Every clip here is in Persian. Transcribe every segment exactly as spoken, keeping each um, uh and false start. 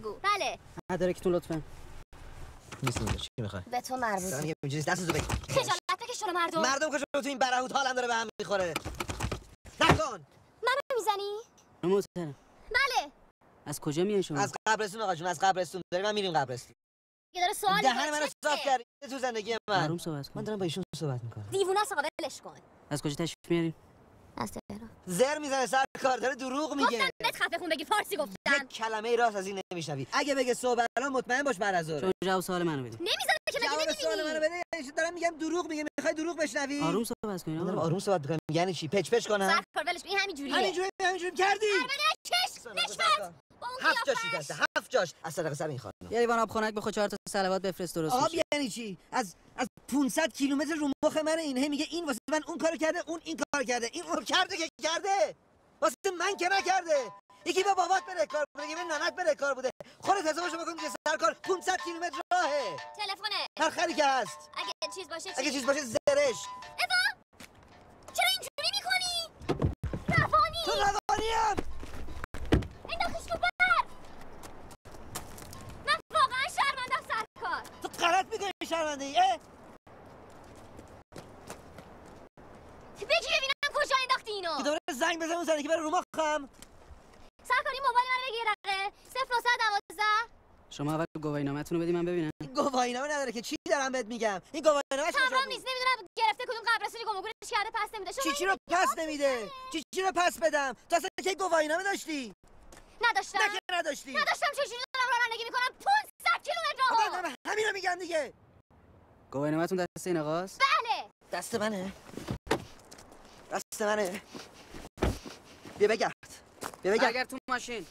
بگو. بله. مدارکتون لطفاً. میسنده چی میخوای؟ به تو مربوطه. میگم اینجوری دستتو بگیر. خجالت بکش شما مردم. مردم کجا تو این برهوت حالم داره به هم میخوره. نکن. منو میزنی؟ نموتن. بله. از کجا میای شما؟ از قبرستون آقا جون، از قبرستون. داریم من میریم قبرستون. دیگه داره سوال می‌کنه. دهن منو صاف کردی تو زندگی من. معلوم صحبت کن. من دارم با ایشون صحبت می‌کنم. دیوونه است آقا ولش کن. از کجا تشریف میاریم؟ از تهران. زر میزنه سر کار داره دروغ میگه. گفتم بهت خفه خون بگی فارسی گفتم. یک کلمه راست از این نمیشنوی. اگه بگه صبح الان مطمئن باش بعد از ظهر. جواب سوال منو بده. نمیزنه که مگه نمیبینی. جواب سوال منو بده. دارم میگم دروغ میگه. میخوای دروغ بشنوی؟ آروم صحبت کن. دارم آروم صحبت کنم. یعنی چی؟ پچ پچ کنم. سر کار ولش این همینجوریه. همینجوری همینجوری کردی. نشفت. هفت جاش شکسته، هفت جاش. از صدقه سر این خانم. یه لیوان آب خنک بخور، چهار تا صلوات بفرست درست. آب یعنی چی؟ از از پانصد کیلومتر رو مخ من این هی میگه این واسه من اون کارو کرده، اون این کارو کرده. این اون کرده که کرده. واسه من که نکرده. یکی به بابات بره کار بوده، یکی به ننت بره کار بوده. خودت حسابشو بکن که سر کار پانصد کیلومتر راهه. تلفنه. هر خری که هست. اگه چیز باشه چی؟ اگه چیز باشه زرش. اوا! چرا اینجوری میکنی؟ روانی. تو روانیم. غلط می‌کنی شرمنده ای. بگی ببینم کجا انداختی اینو. دوباره زنگ بزن اون زنه که بره رو مخم. سرکاری موبایل منو بگیر دقیقه. صفر نه یک دو. شما اول گواهینامه‌تون رو بدید من ببینم. گواهینامه نداره که چی دارم بهت میگم. این گواهینامه‌اش تمام نیست. نمیدونم گرفته کدوم قبرستونی گمگونش کرده پس نمیده. چی چی رو پس نمیده؟ چی چی رو پس بدم؟ تو اصلا کی گواهینامه داشتی؟ نداشتم. نه که نداشتی. نداشتم چه جوری دارم رانندگی می‌کنم. کیلومتر آقا همین رو میگم دیگه. گواهینامه‌تون دست این آقاست؟ بله. دست منه. دست منه. بیا بگرد. بیا بگرد. اگر تو ماشین.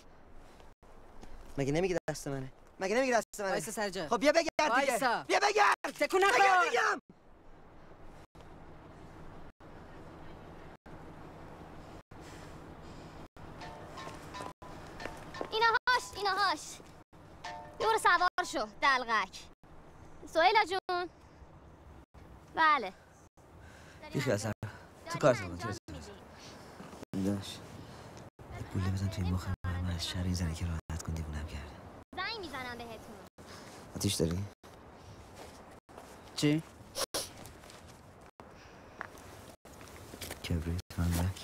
مگه نمیگی دست منه؟ مگه نمیگی دست منه؟ وایسا سر جا. خب بیا بگرد دیگه. وایسا. بیا بگرد. تکون نخور. بگرد میگم. اینهاش، اینهاش. برو سوار شو دلغک. سهیلا جون. بله. بیخی از هر تو کار زمان تو رسیم داشت یک گوله بزن توی این مخم من از شهر این زنه که راحت کن دیوونم کرده. زنگ میزنم بهتون. آتیش داری؟ چی؟ کبریت فندک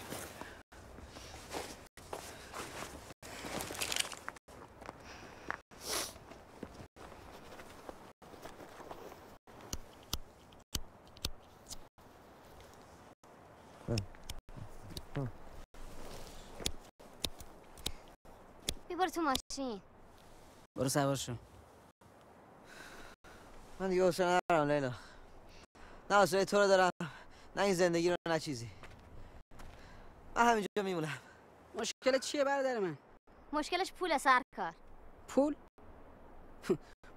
تو ماشین برو سوار شو. من دیگه حوصله ندارم لیلا. نه حوصله تو رو دارم نه این زندگی رو نه چیزی. من همینجا میمونم. مشکل چیه برادر من؟ مشکلش پول سرکار. پول؟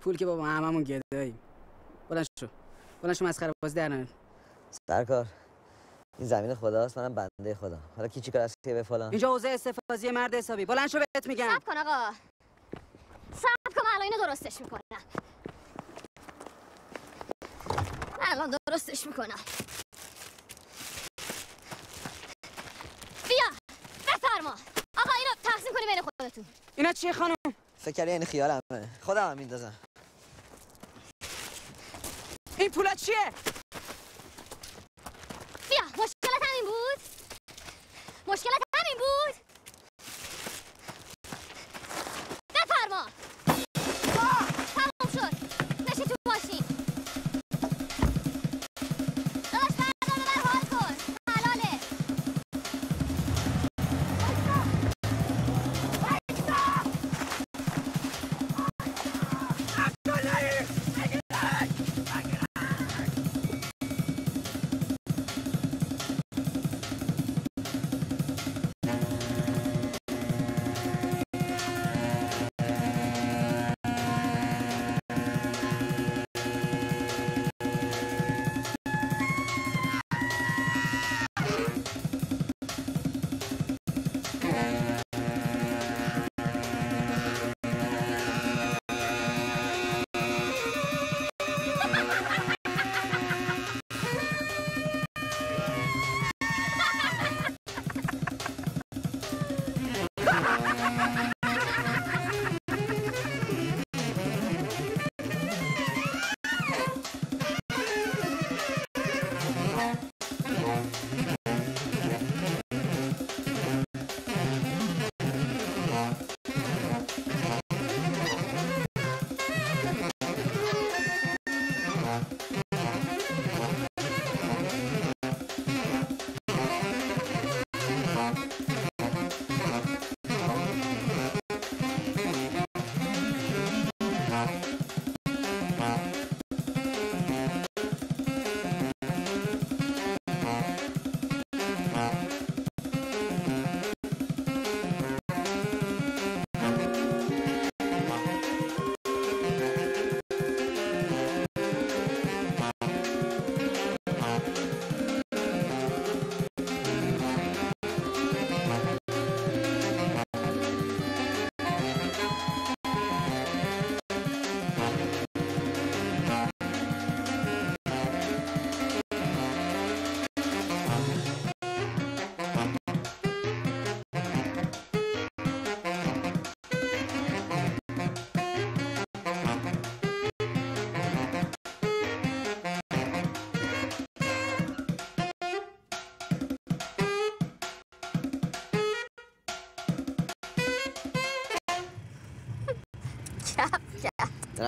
پول که بابا هممون گداییم. بلند شو بلند شو مسخره بازی در نیار. سرکار این زمین خداست منم بنده خدا. حالا کی چیکار است که به فلان؟ اینجا حوزه استفاضی مرد حسابی. بلند شو بهت میگم. صبر کن آقا. صبر کن الان اینو درستش میکنم. الان درستش میکنم. بیا بفرما. آقا اینو تقسیم کنی بین خودتون. اینا چیه خانم؟ فکر کردی این خیالمه. خودم هم میندازم. این پولا چیه؟ مشکلت همین بود؟ مشکلت همین بود؟ بفرما. تمام شد. نشی تو ماشین. داشت بردارو بر حال کن. حلاله. Thank you.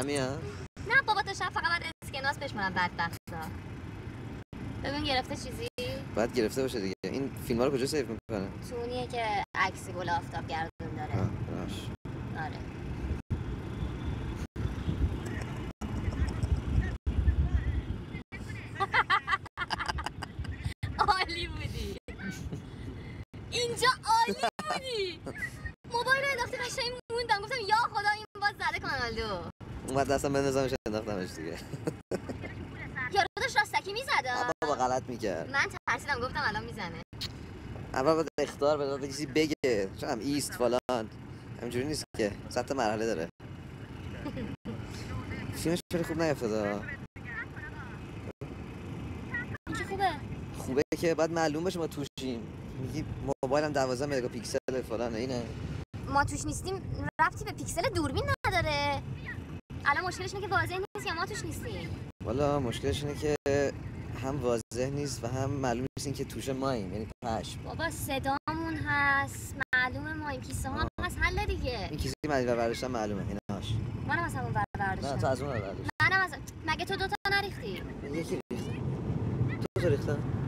میاد؟ نه بابا تو شب فقط باید اسکناس بشمارم بدبختا. ببین گرفته چیزی؟ باید گرفته باشه دیگه. این فیلم ها رو کجا سیو میکنه؟ تو اونیه که عکس گل آفتاب گردون داره. آه راش. آره. عالی بودی. اینجا عالی بودی. موبایل رو انداختی قشنگ موندم. گفتم یا خدا این باز زده کانالو. اومد دستم بندازمش انداختمش دیگه. یارو داشت راستکی میزد. بابا غلط میکرد. من ترسیدم گفتم الان میزنه. اول باید اخطار بده تا کسی بگه چم ایست فلان. همینجوری نیست که. صد تا مرحله داره. فیلمش خیلی خوب نیفتاده. این که خوبه. خوبه که بعد معلوم بشه ما توشیم. میگی موبایلم دوازده مگا پیکسل فلان اینه. ما توش نیستیم ربطی به پیکسل دوربین نداره. الان مشکلش اینه که واضح نیست یا ما توش نیستیم. والا مشکلش اینه که هم واضح نیست و هم معلوم نیست این که توش ماییم، یعنی پشم. بابا صدامون هست، معلومه ماییم، کیسه ها هست، حل دیگه. این کیسه من رو برداشتم معلومه، ایناش. منم از همون برداشتم. نه تو از اون برداشتم. منم از مگه تو دو تا نریختی؟ یکی ریختم. دو تا ریختم.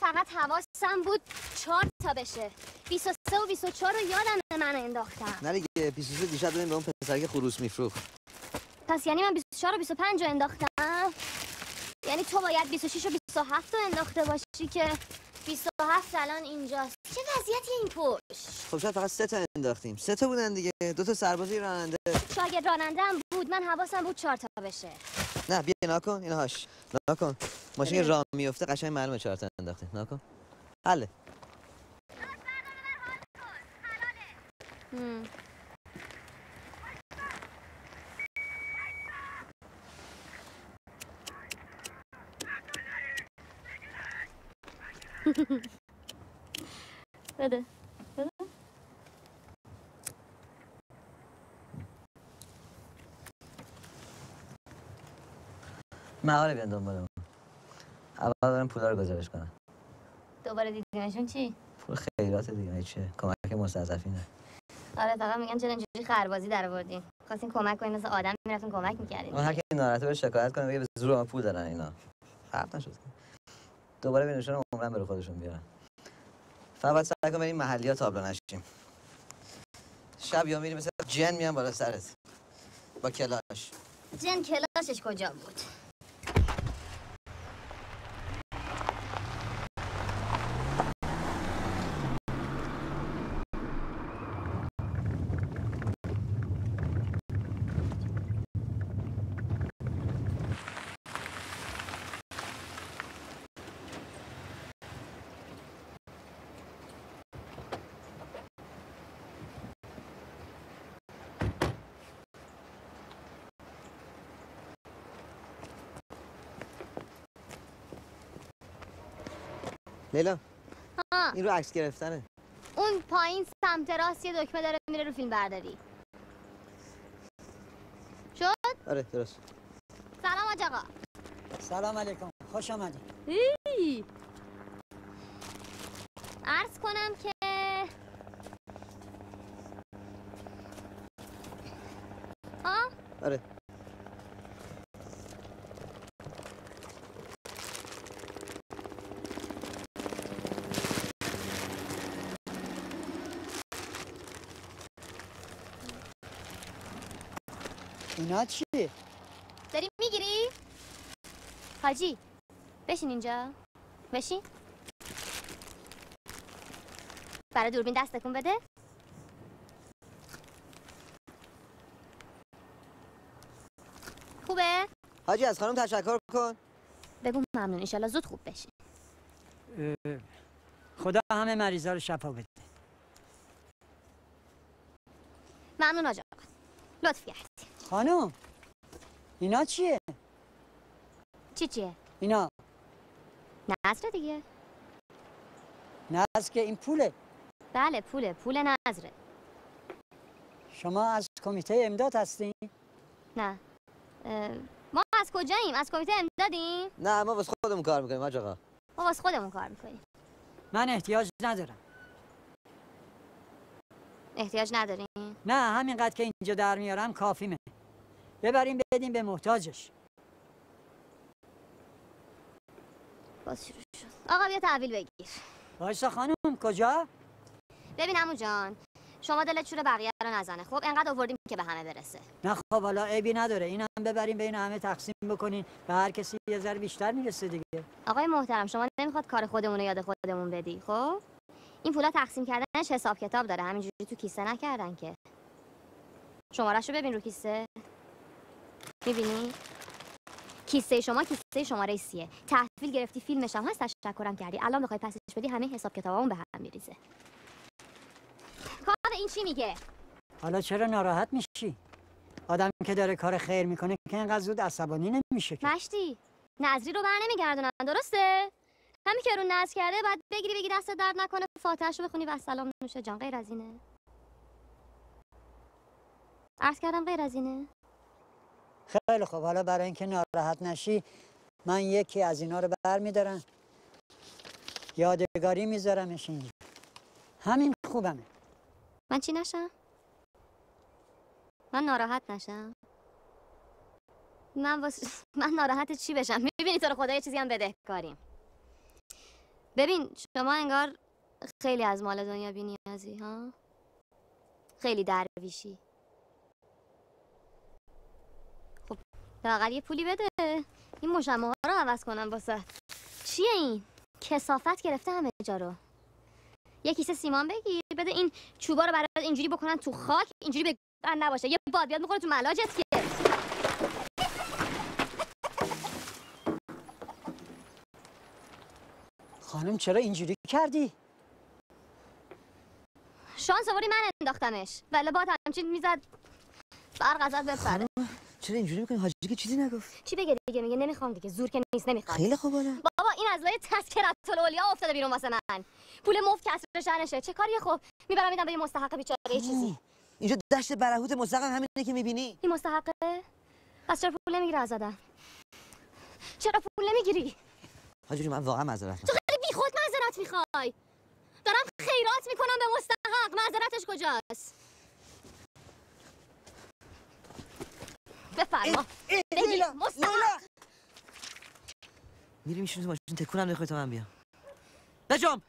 فقط حواسم بود چهار تا بشه. بیست و سه و بیست و چهار رو یادم من انداختم. نه دیگه بیست و سه دیشب دادیم به اون پسر که خروس میفروخت. پس یعنی من بیست و چهار و بیست و پنج رو انداختم. یعنی تو باید بیست و شش و بیست و هفت رو انداخته باشی که بیست و هفت الان اینجاست. چه وضعیتی این پشت؟ خب شاید فقط سه تا انداختیم. سه تا بودن دیگه. دو تا سربازی راننده. شاگرد راننده هم بود. من حواسم بود چهار تا بشه. نه بیا ناکن اینهاش. ناکن. ماشین راه میفته قشنگ معلومه چهار تا انداختی. ناکن. حله. حلاله. بده. بده. مقاله بیان دنبالمون. اول دارم پولا رو گزارش کنم. دوباره دیدیمشون چی؟ پول خیرات دیگه چیه؟ کمک مستضعفینه. آره فقط میگن چرا اینجوری خربازی درآوردین؟ خواستین کمک کنین مثل آدم میرفتین کمک میکردین. هر کی ناراحته بهش شکایت کنه بگه به زور من پول دادن اینا. حرف نشد. دوباره بینشون عمرن برای خودشون بیارن. فقط سعی کن بریم محلی‌ها تابلو نشیم. شب یا میریم مثل جن میام بالا سرت. با کلاش. جن کلاشش کجا بود؟ لیلا این رو عکس گرفتنه. اون پایین سمت راست یه دکمه داره میره رو فیلم برداری. شد؟ آره درست. سلام آج آقا. سلام علیکم. خوش آمدید. عرض کنم که ها؟ آره. اینا چیه؟ داری میگیری؟ حاجی بشین اینجا، بشین. برای دوربین دست تکون بده. خوبه؟ حاجی از خانم تشکر کن. بگو ممنون، انشالله زود خوب بشین. خدا همه مریضا رو شفا بده. ممنون آجا آقا، لطف کردی. خانم اینا چیه؟ چی چیه؟ اینا نظره دیگه. نظر که این پوله؟ بله پوله، پول نظره. شما از کمیته امداد هستین؟ نه ما از کجاییم؟ از کمیته امدادیم؟ نه ما واسه خودمون کار میکنیم آجا آقا. ما واسه خودمون کار میکنیم. من احتیاج ندارم. احتیاج نداریم؟ نه همینقدر که اینجا در میارم کافیمه. ببریم بدیم به محتاجش. باز شروع شد. آقا بیا تحویل بگیر. وایسا خانم کجا؟ ببین عمو جان شما دلت شور بقیه رو نزنه. خب انقدر آوردیم که به همه برسه. نه خب حالا عیبی نداره، اینم ببریم بین همه تقسیم بکنین، به هر کسی یه ذره بیشتر میرسه دیگه. آقای محترم شما نمیخواد کار خودمون رو یاد خودمون بدی. خب این پولا تقسیم کردنش حساب کتاب داره، همینجوری تو کیسه نکردن که. شماره‌شو ببین رو کیسه. می‌بینی؟ کیسه شما کیسه شماره سیه. تحویل گرفتی، فیلمش هم هست، تشکرم کردی. الان بخوای پسش بدی همه حساب کتابمون به هم میریزه. کار این چی میگه؟ حالا چرا ناراحت میشی؟ آدم که داره کار خیر میکنه که اینقدر زود عصبانی نمیشه که. مشتی نظری رو بر نمیگردونن، درسته؟ همین که رو نذر کرده بعد بگیری بگی دست درد نکنه، فاتحه‌شو بخونی و سلام نوشه جان. غیر از اینه؟ عرض کردم غیر از اینه؟ خیلی خوب حالا برای اینکه ناراحت نشی من یکی از اینا رو برمی‌دارم یادگاری میذارمش اینجا. همین خوبمه. من چی نشم؟ من ناراحت نشم؟ من واس... من ناراحت چی بشم؟ میبینی تو رو خدا یه چیزی هم بدهکاریم. ببین شما انگار خیلی از مال دنیا بی‌نیازی ها، خیلی درویشی. خب لااقل یه پولی بده این مجموعه ها رو عوض کنم واسه. چیه این کثافت گرفته همه جا رو؟ یه کیسه سیمان بگیر بده این چوبا رو برات اینجوری بکنن تو خاک، اینجوری بند نباشه، یه باد بیاد میخوره تو ملاجت که. خانم چرا اینجوری کردی؟ شانس آوری من انداختمش، ولی باد همچین میزد برق ازت بپره. چرا اینجوری میکنی؟ حاجی که چیزی نگفت. چی بگه دیگه؟ میگه نمیخوام دیگه. زور که نیست نمیخوام. خیلی خوب حالا. بابا این از لای تذکرةالاولیا افتاده بیرون واسه من. پول مفت کسر شهرشه. چه کاریه؟ خب میبرم میدم به یه مستحق بیچاره یه چیزی. اینجا دشت برهوت مستحق همینه که میبینی. این مستحقه؟ پس چرا پول نمیگیری از آدم؟ چرا پول نمیگیری؟ حاجی من واقعا معذرت میخوام. تو خیلی بیخود معذرت میخوای. دارم خیرات میکنم به مستحق، معذرتش کجاست؟ بفرما بگیر مستحق. میری میشونی تو ماشین تکونم نخوای تا من بیام. نجام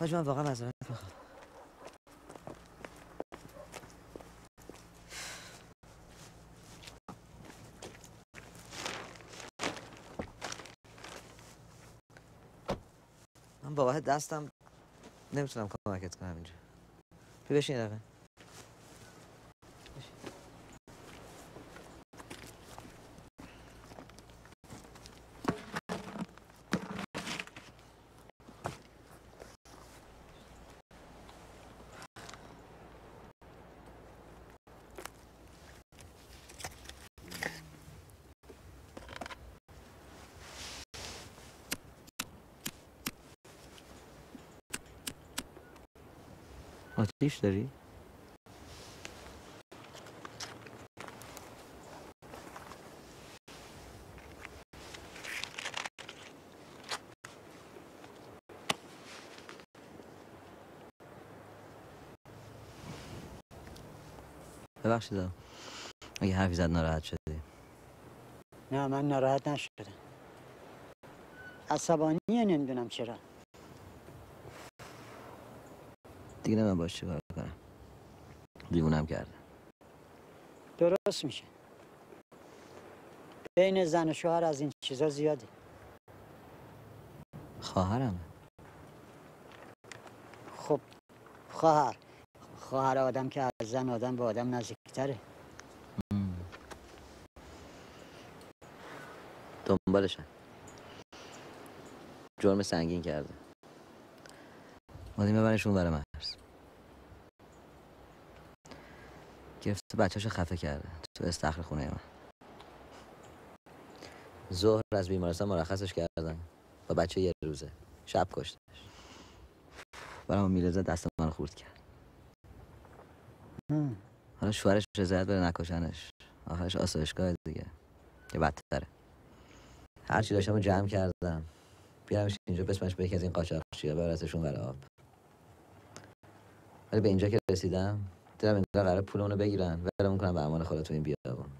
حاج من واقعا معذرت میخوام. من با واحد دستم نمیتونم کمکت کنم اینجا. بی بشین یه دقیقه. آتیش داری؟ ببخشید آقا اگه حرفی زد ناراحت شدی. نه من ناراحت نشدم، عصبانیه نمیدونم چرا. دیگه من باش چه کار کنم؟ دیوونم کردم. درست میشه. بین زن و شوهر از این چیزا زیاده. خواهرم. خب خواهر خواهر آدم که از زن آدم به آدم نزدیکتره. دنبالشن. جرم سنگین کرده. مادی ببرشون برای مرز. گرفته بچه‌شو خفه کرده تو استخر خونه من. ظهر از بیمارستان مرخصش کردن و بچه یه روزه شب کشتش. برام میرزا دست منو خورد کرد. حالا شوهرش رضایت بره نکشنش. آخرش آسایشگاه دیگه. که بدتره. هر چی داشتم جمع کردم. بیارمش اینجا بسمش به یکی از این قاچاقچیا براتشون برای آب. ولی به اینجا که رسیدم دلم انگار قراره پول اونو بگیرن ولمون کنن به امان خدا تو این بیابون.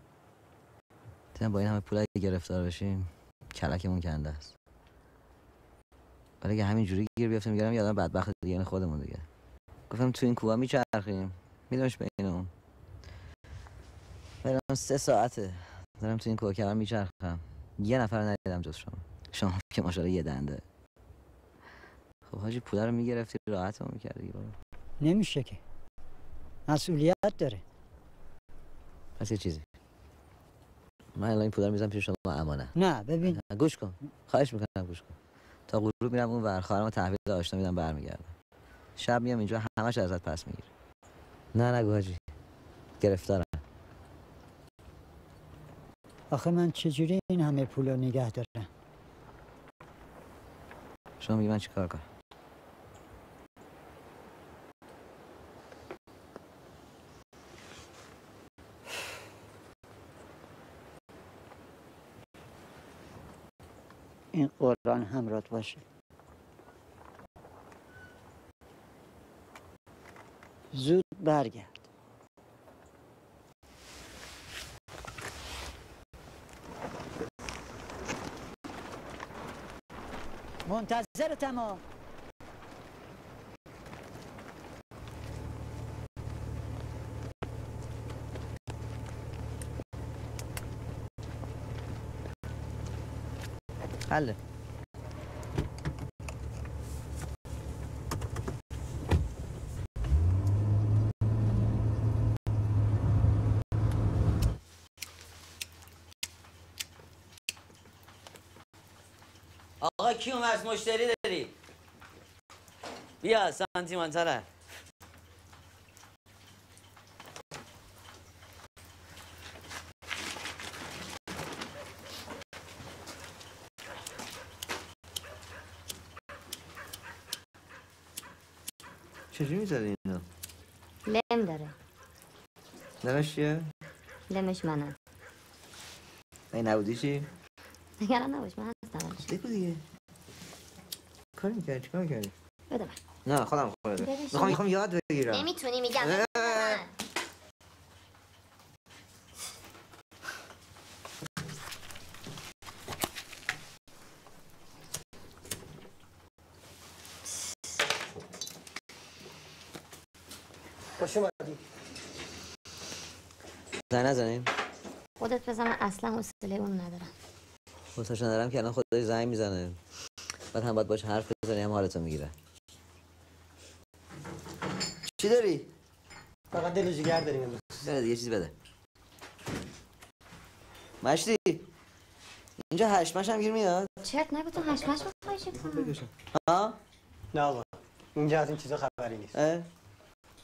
دیدم با این همه پولا گرفتار بشیم کلکمون کنده است. ولی اگه همین جوری گیر بیافتم میگم یادم بدبخت دیگه این خودمون دیگه. گفتم تو این کوه میچرخیم میدمش به این اون. الان سه ساعته دارم تو این کوه کمر میچرخم. یه نفر ندیدم جز شما. شما که ماشاءالله یه دنده. خب حاجی پولا رو میگرفتی راحتم میکردی بابا. نمیشه که. مسئولیت داره. پس یه چیزی. من الان این پولا رو میذارم پیش شما امانه. نه ببین. گوش کن. خواهش میکنم گوش کن. تا غروب میرم اون ور خواهرمو تحویل آشنا میدم برمیگردم. شب میام اینجا همش ازت پس میگیره. نه نگو حاجی. گرفتارم. آخه من چجوری این همه پولا نگه دارم؟ شما میگی من چیکار کنم؟ این قرآن همراهت باشه. زود برگرد. منتظر تمام. حله. آقا کی اومد؟ مشتری داری؟ بیا سانتیمانتره. چجوری می‌ذاری اینا؟ لم داره. لمش چیه؟ لمش منم. این نبودی چی؟ نگران نباش من هستم. بگو دیگه. کار می‌کردی چیکار می‌کردی؟ بده من. نه خودم خودم. می‌خوام می‌خوام یاد بگیرم. نمی‌تونی میگم. خوش اومدی. زنگ نزنیم. خودت بزن اصلا حوصله اون ندارم. حوصله‌اش ندارم که الان خودش زنگ میزنه. بعد هم باید باش حرف بزنی هم حالتو میگیره. چی داری؟ فقط دل و جگر داریم امروز. بده دیگه چیزی بده. مشتی اینجا هشمش هم گیر میاد؟ چرت نگو تو هشمش میخوای چی کنی؟ ها؟ نه آقا. اینجا از این چیزا خبری نیست. اه؟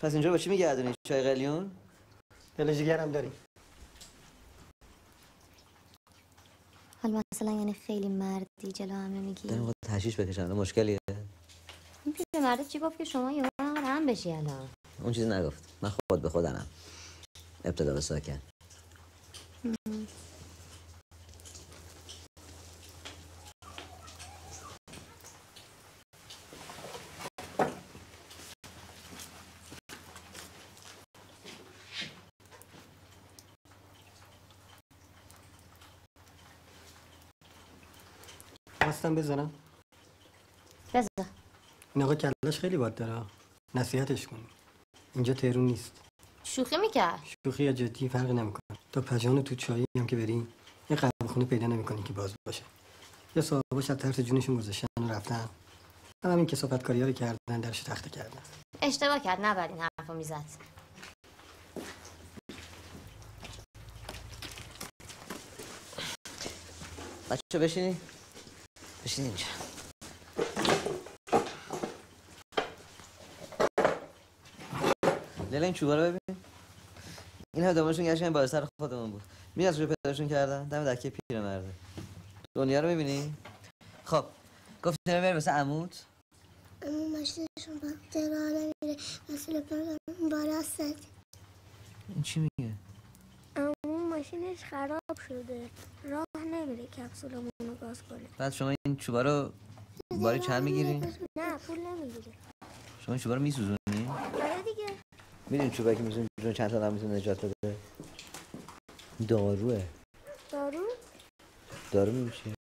پس اینجا با چی میگردونی؟ چای قلیون؟ دل و جگر هم داری. حالا مثلا یعنی خیلی مردی جلو همه میگی دارم خود تحشیش بکشم مشکلیه؟ این پیزه مرده چی گفت که شما یه وقت هم بشی الان؟ اون چیزی نگفت من خود به خودنم ابتدا به ساکن مم. خواستم بزنم بزن این آقا کلاش خیلی باد داره نصیحتش کن اینجا تهرون نیست شوخی میکرد شوخی یا جدی فرق نمیکنه تا پجان تو چایی هم که بریم یه قهوه‌خونه پیدا نمی‌کنی که باز باشه. یا صاحب‌ها شب ترس جونشون گذاشتن و رفتن. هم همین کسافتکاری‌ها رو کردن، درش تخته کردن. اشتباه کرد، نباید این حرفو میزد. بچه بشینی؟ بشینی اینجا. لیلا این چوبا رو ببین. اینها دامنشون گشن با سر خودمون بود. میدونی از روی پدرشون کردن؟ دم دکه پیرمرده. دنیا رو میبینی؟ خب گفت چرا بری واسه عمود؟ عمو ماشینشون وقت راه نمیره. مثلا پدرم بالا است. این چی میگه؟ عمو ماشینش خراب شده. راه نمیره کپسولمون رو باز کنه. بعد شما این چوبا رو باری چند میگیرین؟ نه پول نمیگیره. شما این چوبا رو میسوزونی؟ آره دیگه. میدونی چوبا که میسوزونی چند تا میتونه نجات بده؟ داروه. دارو؟ دارو میشه.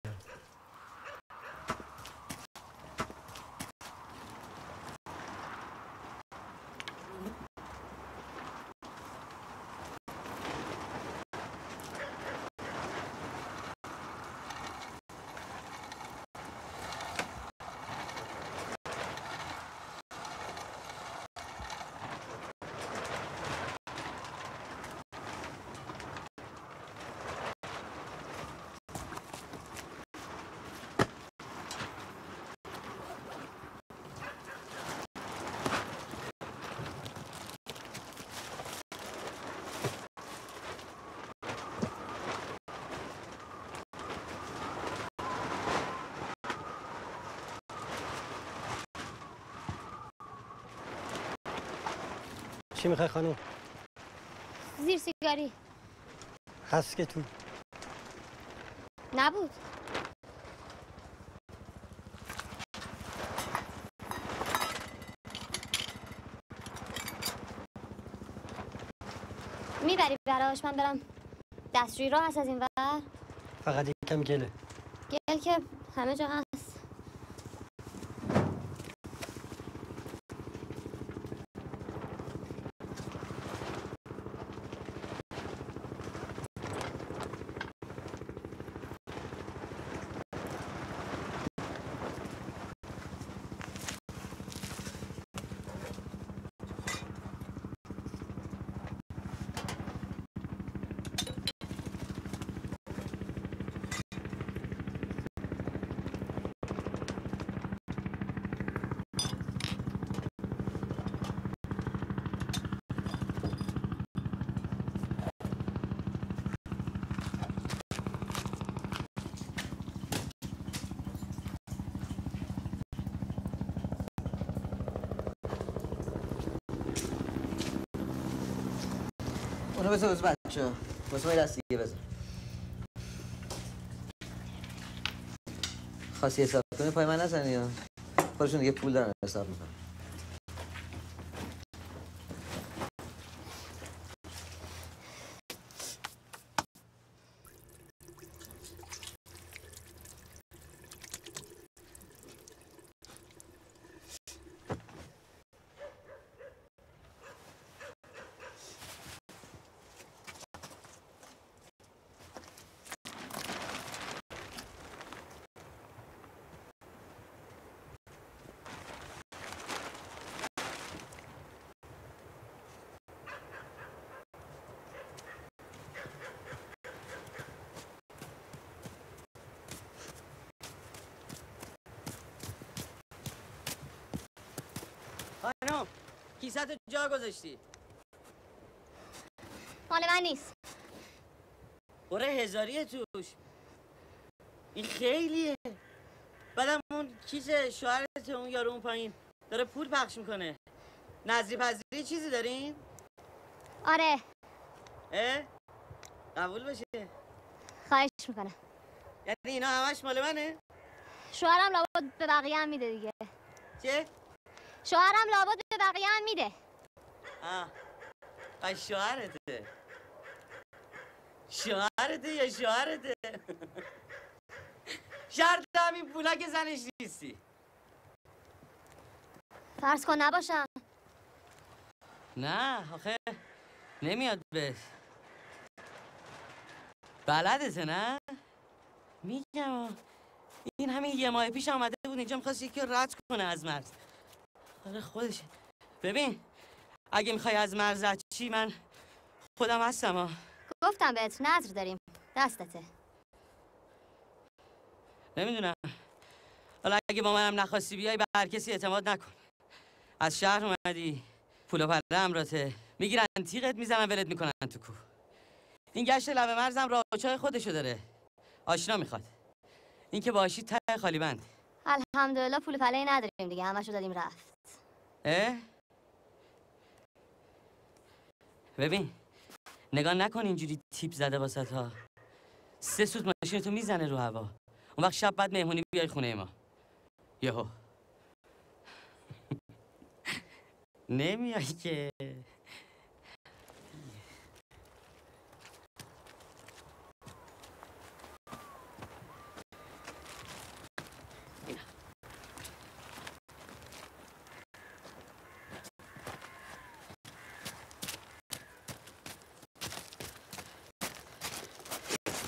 چی میخوای خانم؟ زیر سیگاری هست که تو نبود. میبری براش من برم دستشویی راه هست از این ور؟ فقط یکم گله. گل که همه جا هست. بذار بذار بچه ها بسه های دست دیگه بذار خواستی حساب کنی پای من نزنی یا خودشون دیگه پول دارن حساب میکنم. کیسه تو جا گذاشتی؟ مال من نیست. بره هزاریه توش. این خیلیه. بعدم اون کیسه شوهرت اون یارو اون پایین داره پول پخش میکنه. نظری پذیری چیزی دارین؟ آره. اه؟ قبول باشه. خواهش میکنه. یعنی اینا همش مال منه؟ شوهرم لابد به بقیه هم میده دیگه. چه؟ شوهرم لابد به بقیه هم میده. آه آی شوهرته. شوهرته یا شوهرته. شرط همین پولا که زنش نیستی. فرض کن نباشم. نه آخه نمیاد بهش. بلدتن نه؟ میگم این همین یه ماه پیش آمده بود اینجا میخواست یکی رد کنه از مرز. آره خودش. ببین اگه میخوای از مرز رد چی من خودم هستم ها. گفتم بهت نظر داریم دستته. نمیدونم حالا اگه با منم نخواستی بیای به هر کسی اعتماد نکن. از شهر اومدی پول و پله همراته میگیرن تیغت میزنن ولت میکنن تو کوه. این گشت لبه مرزم راهچای خودشو داره. آشنا میخواد. این که باشی ته خالی بند. الحمدلله پول پله‌ای نداریم دیگه همشو دادیم رفت. اه؟ ببین نگاه نکن اینجوری تیپ زده واسط ها. سه سود ماشینتو میزنه رو هوا. اون وقت شب بعد مهمونی بیای خونه ما. یهو نمیای که.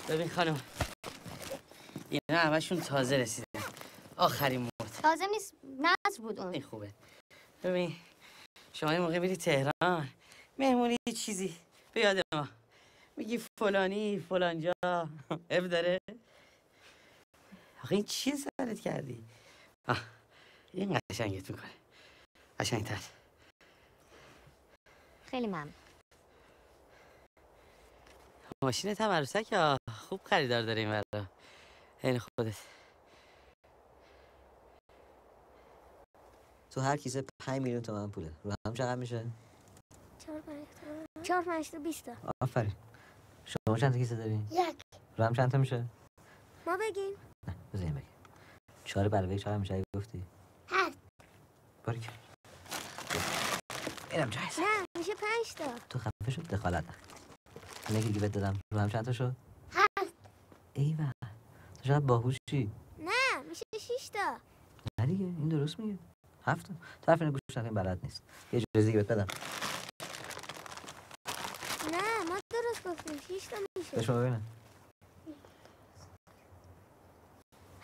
ببین خانم اینا همشون تازه رسیدن آخرین مورد تازه نیست نظر بود اون خوبه. ببین شما این موقع میری تهران مهمونی چیزی به یاد ما میگی فلانی فلانجا عیب داره آخه این چی سرت کردی آه. این قشنگت میکنه قشنگتر خیلی ممنون. ماشینت هم عروسک ها خوب خریدار داره این برا این خودت تو هر کیسه پنج میلیون تومن پوله رو هم چقدر میشه؟ چهار پنج تا چهار پنج تا بیست تا آفرین. شما چند تا کیسه داری؟ یک رو هم چند تا میشه؟ ما بگیم؟ نه بذاریم بگیم چهار برای یک چهار هم میشه گفتی؟ هفت باری کن اینم جایزه نه میشه پنج تا تو خفه شد دخالت نکن. همه که گیبت دادم رو هم چند تا شد؟ هفت ایوه تو شاید باهوشی؟ نه میشه شیش تا نه دیگه این درست میگه هفت تا تو حرف اینه گوش نکنیم بلد نیست یه جایزه گیبت بدم نه ما درست گفتیم شیش تا میشه به شما ببینم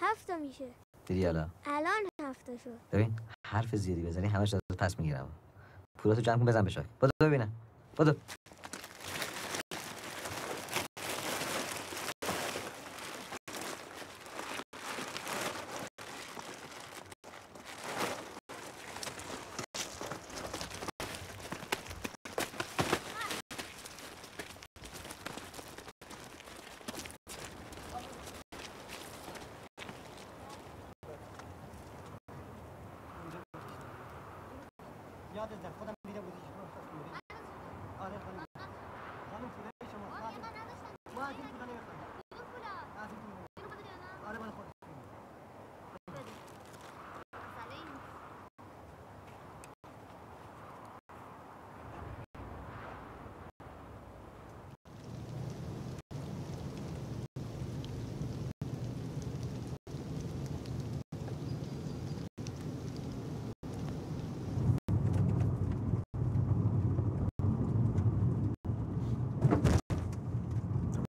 هفت تا میشه دیدی الان؟ الان هفت تا شد ببین حرف زیادی بزنی همش داد پس میگیرم پولاتو جمع کن بزن بشاک بادو ببینم بادو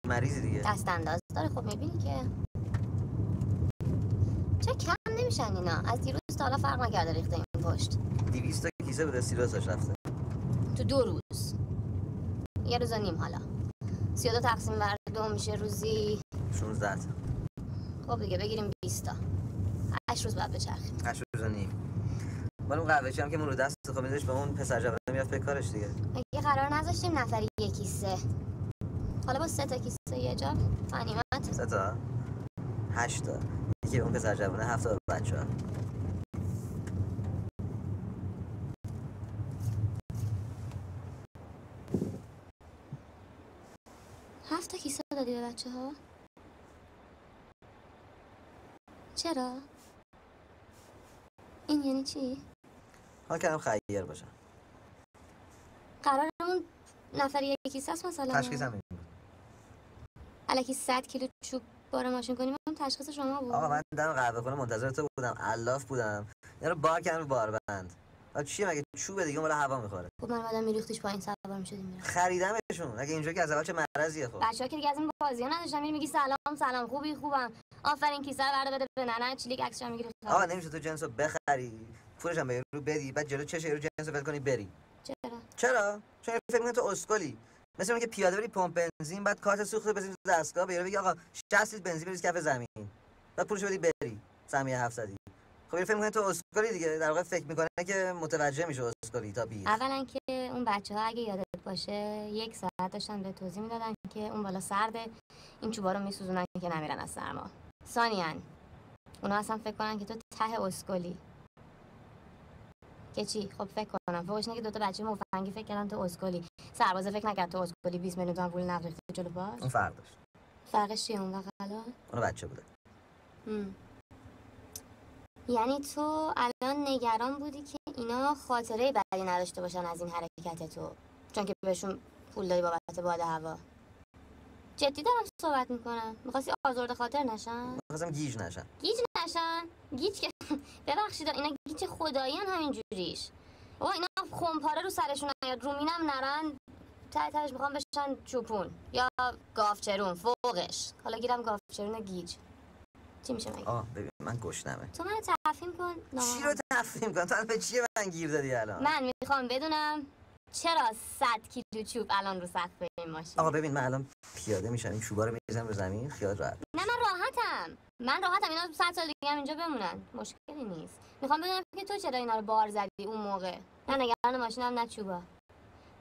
مریض دیگه دست انداز داره خب میبینی که چه کم نمیشن اینا از دیروز تا حالا فرق نکرده ریخته این پشت دویست تا کیسه بوده سی روزش رفته تو دو روز یه روز و نیم حالا سی و دو تقسیم بر دو میشه روزی شانزده تا خب دیگه بگیریم بیست تا هشت روز بعد بچرخیم هشت روز و نیم بالا اون قهوه‌چی هم که مون رو دست خب میذاش به اون پسر جوون میاد فکر کارش دیگه اگه قرار نذاشتیم نفری یک کیسه حالا با سه تا کیسه یه جا فنیمت سه تا هشت تا یکی اون پسر جوونه هفت تا بچه ها هفت تا کیسه دادی به بچه ها چرا؟ این یعنی چی؟ ها کم خیر باشم قرارمون نفر یک کیسه هست مثلا تشخیص هم الکی صد کیلو چوب بار ماشین کنیم هم تشخیص شما بود آقا من دم قهوه خونه منتظر تو بودم الاف بودم یارو بار کردم رو باربند چیه مگه چوبه دیگه مال هوا میخوره. خب من بعدم میریختیش پایین سوار میشدیم میرم. خریدمشون. اگه اینجا که از اول چه مرضیه خب. بچه‌ها که دیگه از این بازی‌ها نداشتن میگی سلام سلام خوبی خوبم. آفرین کیسه بردا بده به ننه چلیک عکسش میگیره. آقا نمیشه تو جنسو بخری. پولش هم به رو بدی بعد جلو چش رو جنسو ول کنی بری. چرا؟ چرا؟ چون فکر می‌کنی تو اسکلی. مثلا که پیاده بری پمپ بنزین بعد کارت سوخته بزنی تو دستگاه بگی بگی آقا شصت لیتر بنزین بریز کف زمین. بعد پولش بدی بری. سهمیه هفتصدی. خب فکر می‌کنه تو اسکاری دیگه در واقع فکر می‌کنه که متوجه میشه اسکاری تا بیه. اولا که اون بچه‌ها اگه یادت باشه یک ساعت داشتن به توضیح میدادن که اون بالا سرده این چوبا رو میسوزونن که نمیرن از سرما. ثانیاً اونا اصلا فکر کنن که تو ته اسکلی. که چی؟ خب فکر کنم فوقش اینه که دو تا بچه مفنگی فکر کردن تو اسکلی. سرباز فکر نکرد تو اسکلی بیست میلیون تومن پول نقد ریخته جلو باز. اون فرق داشت. فرقش چیه اون وقت الان؟ اون بچه بوده. هم. یعنی تو الان نگران بودی که اینا خاطره بدی نداشته باشن از این حرکت تو، چون که بهشون پول دادی بابت باد هوا. جدی دارم صحبت میکنم. میخواستی آزرده خاطر نشن؟ میخواستم گیج نشن. گیج نشن؟ گیج که ببخشید اینا گیج خدایی ان همین جوریش. و اینا خمپاره رو سرشون نیاد، رو مینم نرن. ته تهش میخوام بشن چوپون یا گافچرون فوقش. حالا گیرم گافچرون گیج. چی میشه مگه؟ آه ببین من گشنمه. تو منو تفهیم کن. نام. چی رو تفهیم کن؟ تو الان به چیه من گیر دادی الان؟ من میخوام بدونم چرا صد کیلو چوب الان رو سقف این ماشین. آقا ببین من الان پیاده میشم این چوبا رو میریزم رو زمین خیال راحت. نه من راحتم. من راحتم اینا صد سال دیگه هم اینجا بمونن. مشکلی نیست. میخوام بدونم که تو چرا اینا رو بار زدی اون موقع. نه نگران ماشینم نه چوبا.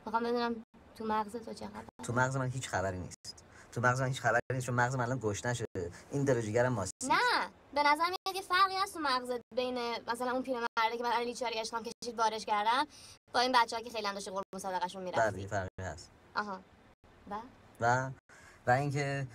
میخوام بدونم تو مغز تو چه خبره؟ تو مغز من هیچ خبری نیست. تو مغز من هیچ خبری نیست چون مغزم الان گشنه شده. این درجیگرم ماست. نه به نظر میاد یه فرقی هست تو مغزت بین مثلا اون پیرمرده که من علی چاری اشکام کشید بارش کردم با این بچه‌ها که خیلی انداشه قرب مصدقشون میرفت. بله فرقی هست. آها. و و و اینکه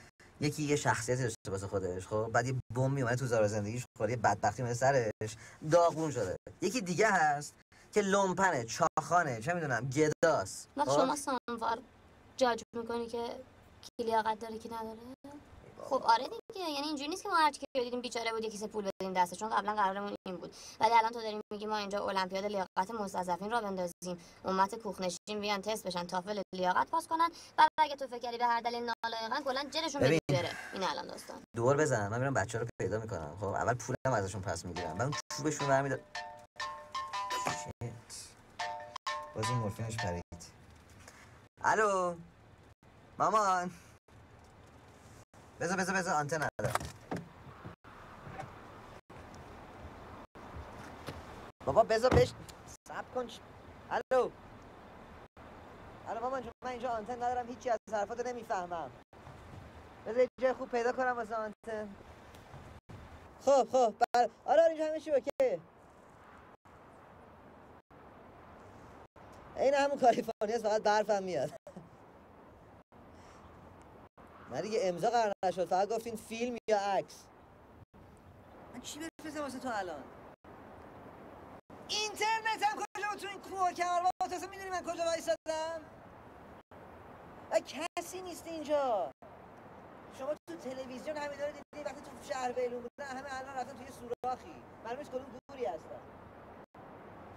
یکی یه شخصیتی داشته واسه خودش خب بعد یه بم میونه تو زار زندگیش خورد یه بدبختی میونه سرش داغون شده. یکی دیگه هست که لومپنه، چاخانه، چه میدونم گداست. وقت شما سانوار جاج میکنی که کی لیاقت داره کی نداره؟ خب آره دیگه یعنی اینجوری نیست که ما هرچی که دیدیم بیچاره بود یکی سه پول بدیم دستش چون قبلا قرارمون این بود ولی الان تو داریم میگی ما اینجا المپیاد لیاقت مستضعفین را بندازیم امت کوخنشین بیان تست بشن تافل لیاقت پاس کنن بعد اگه تو فکری به هر دلیل نالایقن کلا جرشون میگیره این الان داستان دور بزنم من میرم بچه‌ها رو پیدا میکنم خب اول پولم ازشون پس میگیرم بعد چوبشون برمیدارم باز این مورفینش پرید الو مامان بذار بذار بذار آنتن نداره بابا بذار بش صبر کن الو الو مامان جون من اینجا آنتن ندارم هیچی از حرفاتو نمیفهمم بذار یه جای خوب پیدا کنم واسه آنتن خب خب بر... آره آره اینجا همه چی اوکی این همون کالیفرنیاست فقط برفم میاد نه دیگه امضا قرار نشد فقط گفتین فیلم یا عکس من چی بفرستم واسه تو الان اینترنت هم کجا تو این کوه کربات اصلا میدونی من کجا وایسادم و کسی نیست اینجا شما تو تلویزیون همین داره دیدی وقتی تو شهر بیلون بودن همه الان رفتن توی سوراخی معلومه کدوم گوری هستن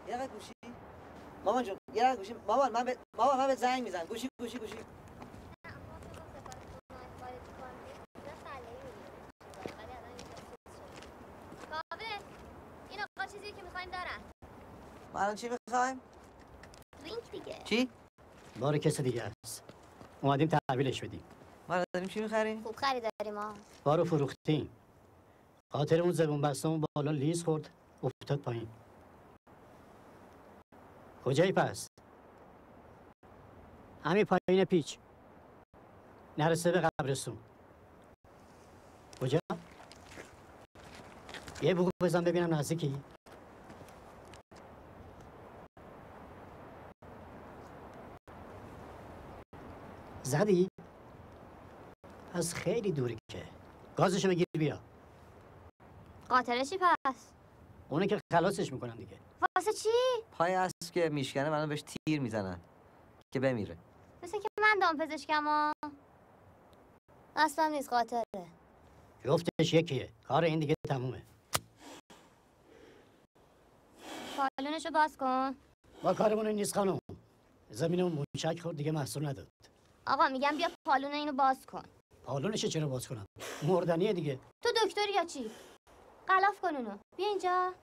یه دقیقه گوشی مامان جون یه دقیقه گوشی مامان من به مامان من به زنگ میزنم گوشی گوشی گوشی چیزی که می‌خوایم دارن. ما الان چی می‌خوایم؟ رینگ دیگه. چی؟ بار کس دیگه است. اومدیم تحویلش بدیم. ما داریم چی می‌خریم؟ خوب خریداریم ما. بارو فروختیم. خاطر اون زبون بستمون بالا لیز خورد، افتاد پایین. کجایی پس؟ همین پایین پیچ. نرسه به قبرستون. کجا؟ یه بگو بزن ببینم نزدیکی. زدی؟ پس خیلی دوری که گازشو بگیر بیا قاطرشی پس اونه که خلاصش میکنن دیگه واسه چی؟ پای هست که میشکنه منو بهش تیر میزنن که بمیره مثل که من دامپزشکم ها اصلا نیست قاطره جفتش یکیه کار این دیگه تمومه بالونشو باز کن. ما کارمون این نیست خانم. زمینمون موشک خورد دیگه محصول نداد. آقا میگم بیا پالون اینو باز کن. پالونشو چرا باز کنم؟ مردنیه دیگه. تو دکتری یا چی؟ غلاف کن اونو. بیا اینجا.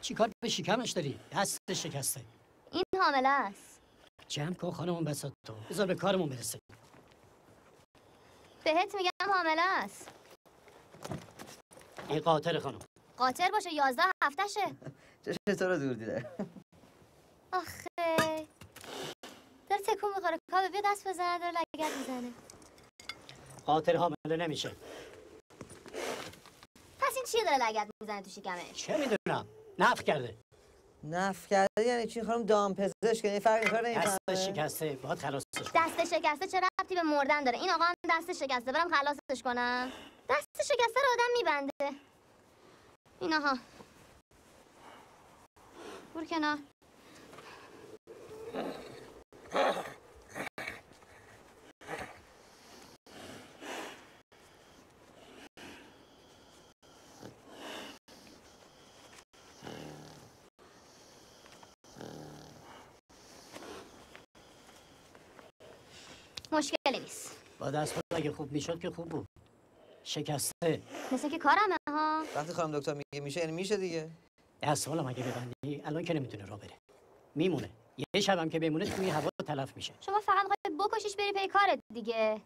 چی کار به شکمش داری؟ دست شکسته. این حامله است. جمع کن خانمون بساط تو. بذار به کارمون برسه. بهت میگم حامله است. این قاطر خانم. قاطر باشه یازده هفتشه. چشم تو رو دور دیده. آخه. داره تکون میخوره. کابه بیا دست بزنه. داره لگد میزنه. قاطر حامله نمیشه. پس این چیه داره لگد میزنه تو شکمش؟ چه میدونم؟ نفت کرده. نفت کرده یعنی چی خانم؟ دامپزشک یعنی فرقی کار نمی‌کنه. دست شکسته باید خلاصش کنم. دست شکسته چه ربطی به مردن داره؟ این آقا هم دست شکسته، برم خلاصش کنم. دست شکسته رو آدم میبنده. ایناها. بور کنار. مشکلی نیست. با دست اگه خوب میشد که خوب بود. شکسته. مثل که کارمه ها. وقتی خانم دکتر میگه میشه یعنی میشه دیگه. اصلا اگه ببندی الان که نمیتونه راه بره. میمونه. یه شبم که بمونه توی هوا تلف میشه. شما فقط میخوای بکشیش بری پی کارت دیگه.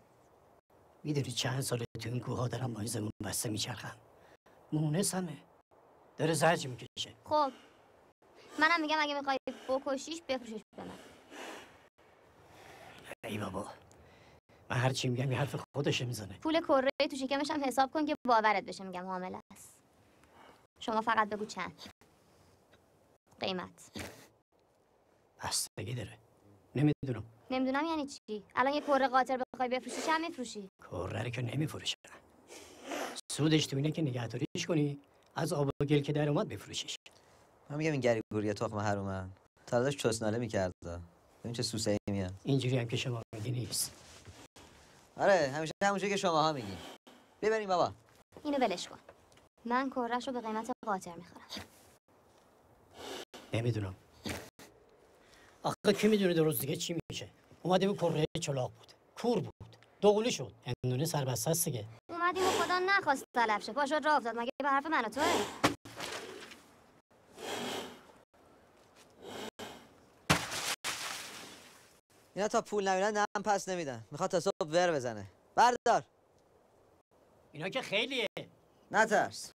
میدونی چند سال تو این کوها دارم با زمون بسته میچرخم. مونسمه. داره زرج میکشه. خب. منم میگم اگه میخوای بکشیش بفروشش به من. ای بابا. من هر چی میگم یه حرف خودشه میزنه. پول کره تو شکمش هم حساب کن که باورت بشه میگم حامله است. شما فقط بگو چند. قیمت. بستگی داره. نمیدونم. نمیدونم یعنی چی؟ الان یه کره قاطر بخوای بفروشی چند میفروشی؟ کره رو که نمیفروشم. سودش تو اینه که نگهداریش کنی، از آب و گل که در اومد بفروشیش. من میگم این گریگوری تخم حرومه. تازه چوسناله میکرد. ببین چه سوسه ای میاد. اینجوری هم که شما میگی نیست. آره همیشه همونجوری که شماها میگین. ببریم بابا. اینو ولش کن. من کره‌شو به قیمت قاطر میخرم. نمیدونم. آخه کی میدونه دو روز دیگه چی میشه؟ اومدیم کره چلاق بود. کور بود. دوقلو شد. هندونه سربسته است دیگه. اومدیم و خدا نخواست تلف شه. پاشو راه افتاد. مگه به حرف من و توئه؟ اینا تا پول نمیدن نه هم پس نمیدن. میخواد تا صبح ور بزنه. بردار. اینا که خیلیه. نترس.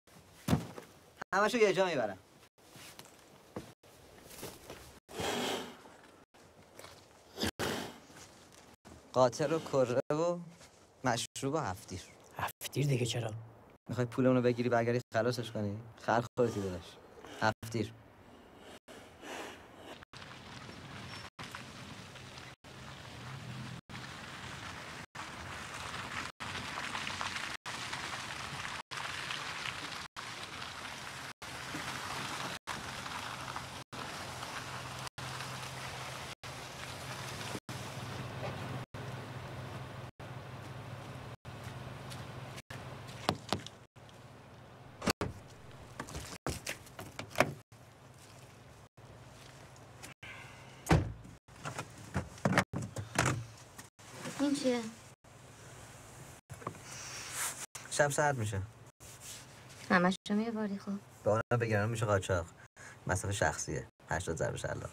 همشو یه جا میبرم. قاطر و کره و مشروب و هفتیر. هفتیر دیگه چرا؟ میخوای پول اونو بگیری برگردی خلاصش کنی؟ خر خودتی داداش. هفتیر. شب سرد میشه. همش رو میواری خب. به آنها بگیرن میشه قاچاق. مصرف شخصیه. هشتاد ضرب شلاق.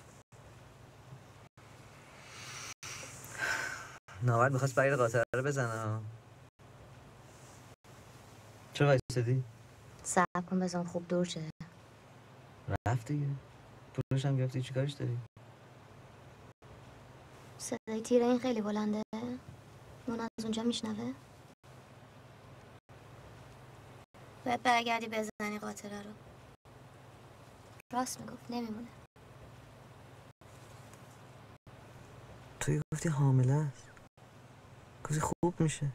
ناورد میخواست بگیر قاطر رو بزنم. چرا وایسادی؟ صبر کن بزن خوب دور شه. رفت دیگه. پولش هم گرفتی چیکارش داری؟ صدای تیره این خیلی بلنده. اون از اونجا میشنوه؟ باید برگردی بزنی قاطره رو. راست میگفت نمیمونه. توی گفتی حامله است. کسی خوب میشه.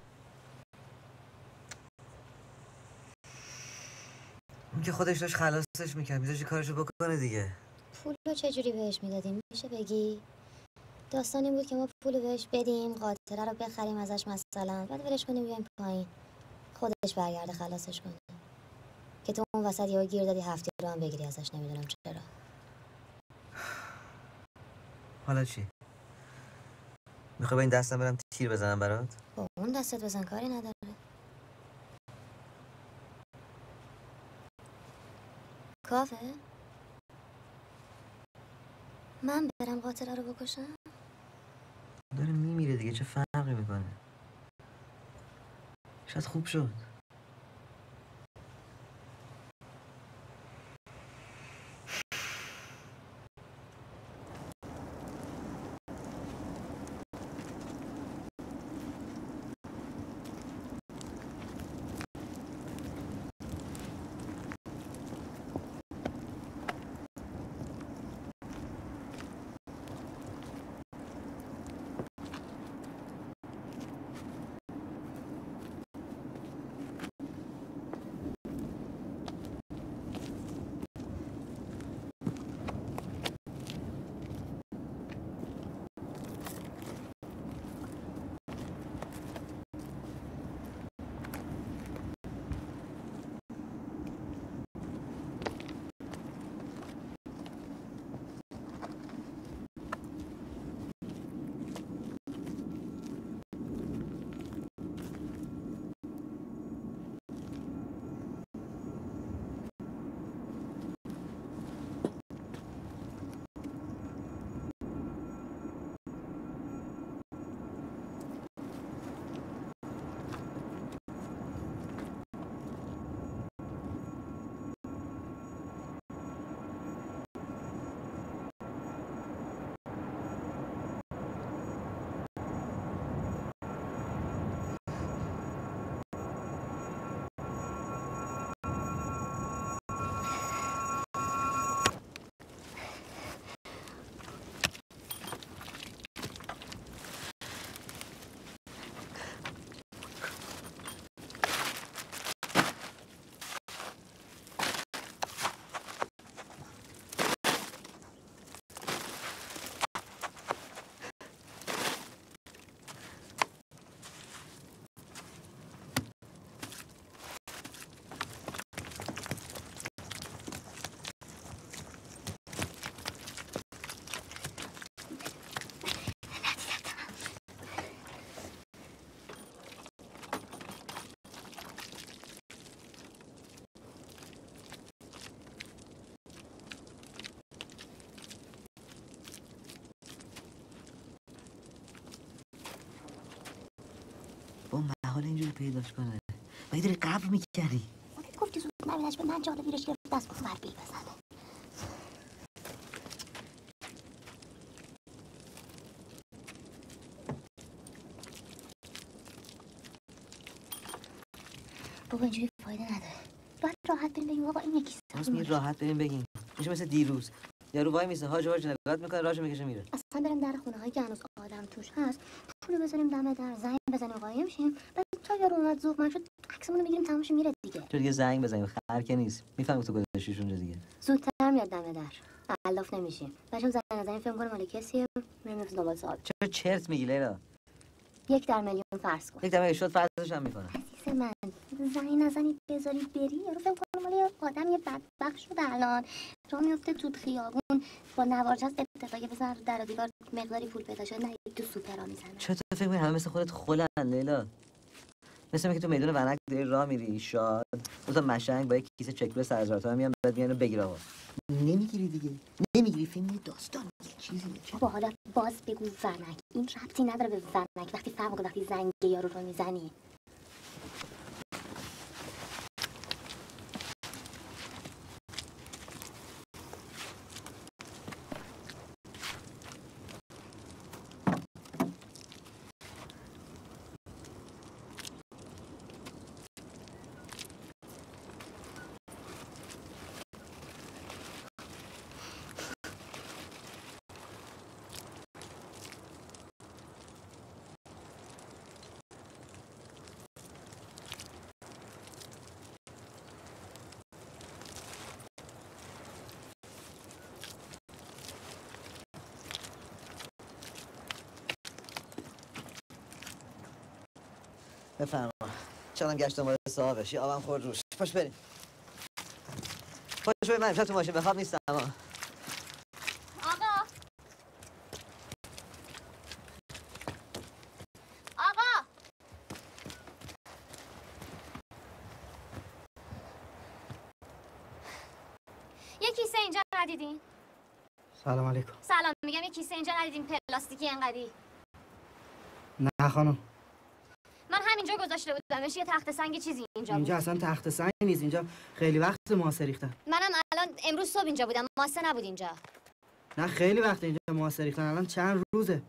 اون که خودش داشت خلاصش میکرد. میذاشی کارشو بکنه دیگه. پول رو چجوری بهش میدادیم؟ میشه بگی؟ داستان این بود که ما پول بهش بدیم قاطره رو بخریم ازش مثلا بعد ولش کنیم بیایم پایین خودش برگرده خلاصش کنه. که تو اون وسط یهو گیر دادی هفت رو هم بگیری ازش، نمیدونم چرا. حالا چی؟ میخوای با این دستم برم تیر بزنم برات؟ با اون دستت بزن، کاری نداره. کافه؟ من برم قاتله رو بکشم؟ داره میمیره دیگه، چه فرقی میکنه؟ شاید خوب شد. حالا اینجوری پیداش کنه، باید داری قبر میکنی. باید گفت که زود مبینش به من جاله بیرش گرفت، دست گفت بر بی بزنه. بابا اینجوری فایده نداره، باید راحت بریم بگیم بابا این یکی سر میشه. راحت بریم بگیم، میشه مثل دیروز یارو وای میسه هاج هاج نگاهت میکنه راهش میکشه میره. اصلا بریم در خونه هایی که هنوز آدم توش هست، پولو بزنیم دم در، زنگ بزنیم قایم شیم، بعد تا یارو اومد ذوق من شد عکسمون رو میگیریم تماشا میره دیگه. چرا دیگه زنگ بزنیم، خر که نیست، میفهمی تو گذاشتیش اونجا دیگه. زودتر میاد دم در، علاف نمیشیم. بچم زنگ نزنیم فکر کنم مال کسیه، میریم دنبال صاحب. چرا چرت میگی لیلا؟ یک در میلیون فرض کن. یک در میلیون شد فرضش هم میکنه. عزیز من زنگ نزنید بذارید بری، یارو فکر کنم مال یه آدم یه بدبخت شده الان. راه میفته تو خیابون با نوارچس اتفاقی بزن در و دیوار مقداری پول پیدا شد، نه تو سوپرا میزنه. چطور فکر می‌کنی همه مثل خودت خلن لیلا؟ مثل اینکه تو میدون ونک داری راه میری شاد، دو تا مشنگ با یک کیسه چکبل سر هزار تومن میان بعد میانو بگیر آقا. نمیگیری دیگه، نمیگیری. فیلم داستان چیزی چه با حالت باز بگو ونک، این ربطی نداره به ونک. وقتی فرق وقتی زنگ یارو رو میزنی بفرما. چندم گشتم باید صاحبش، یه آبم خورد روش. پاش بریم. باشه باید من امشب تو ماشین بخواب نیستم. آقا آقا یه کیسه اینجا ندیدین؟ سلام علیکم. سلام. میگم یه کیسه اینجا ندیدین پلاستیکی اینقدی؟ نه خانم، من همینجا گذاشته بودمش. یه تخت سنگ چیزی اینجا بود. اینجا اصلا تخت سنگ نیست، اینجا خیلی وقت ماسه ریختن. منم الان امروز صبح اینجا بودم، ماسه نبود اینجا. نه خیلی وقت اینجا ماسه ریختن، الان چند روزه.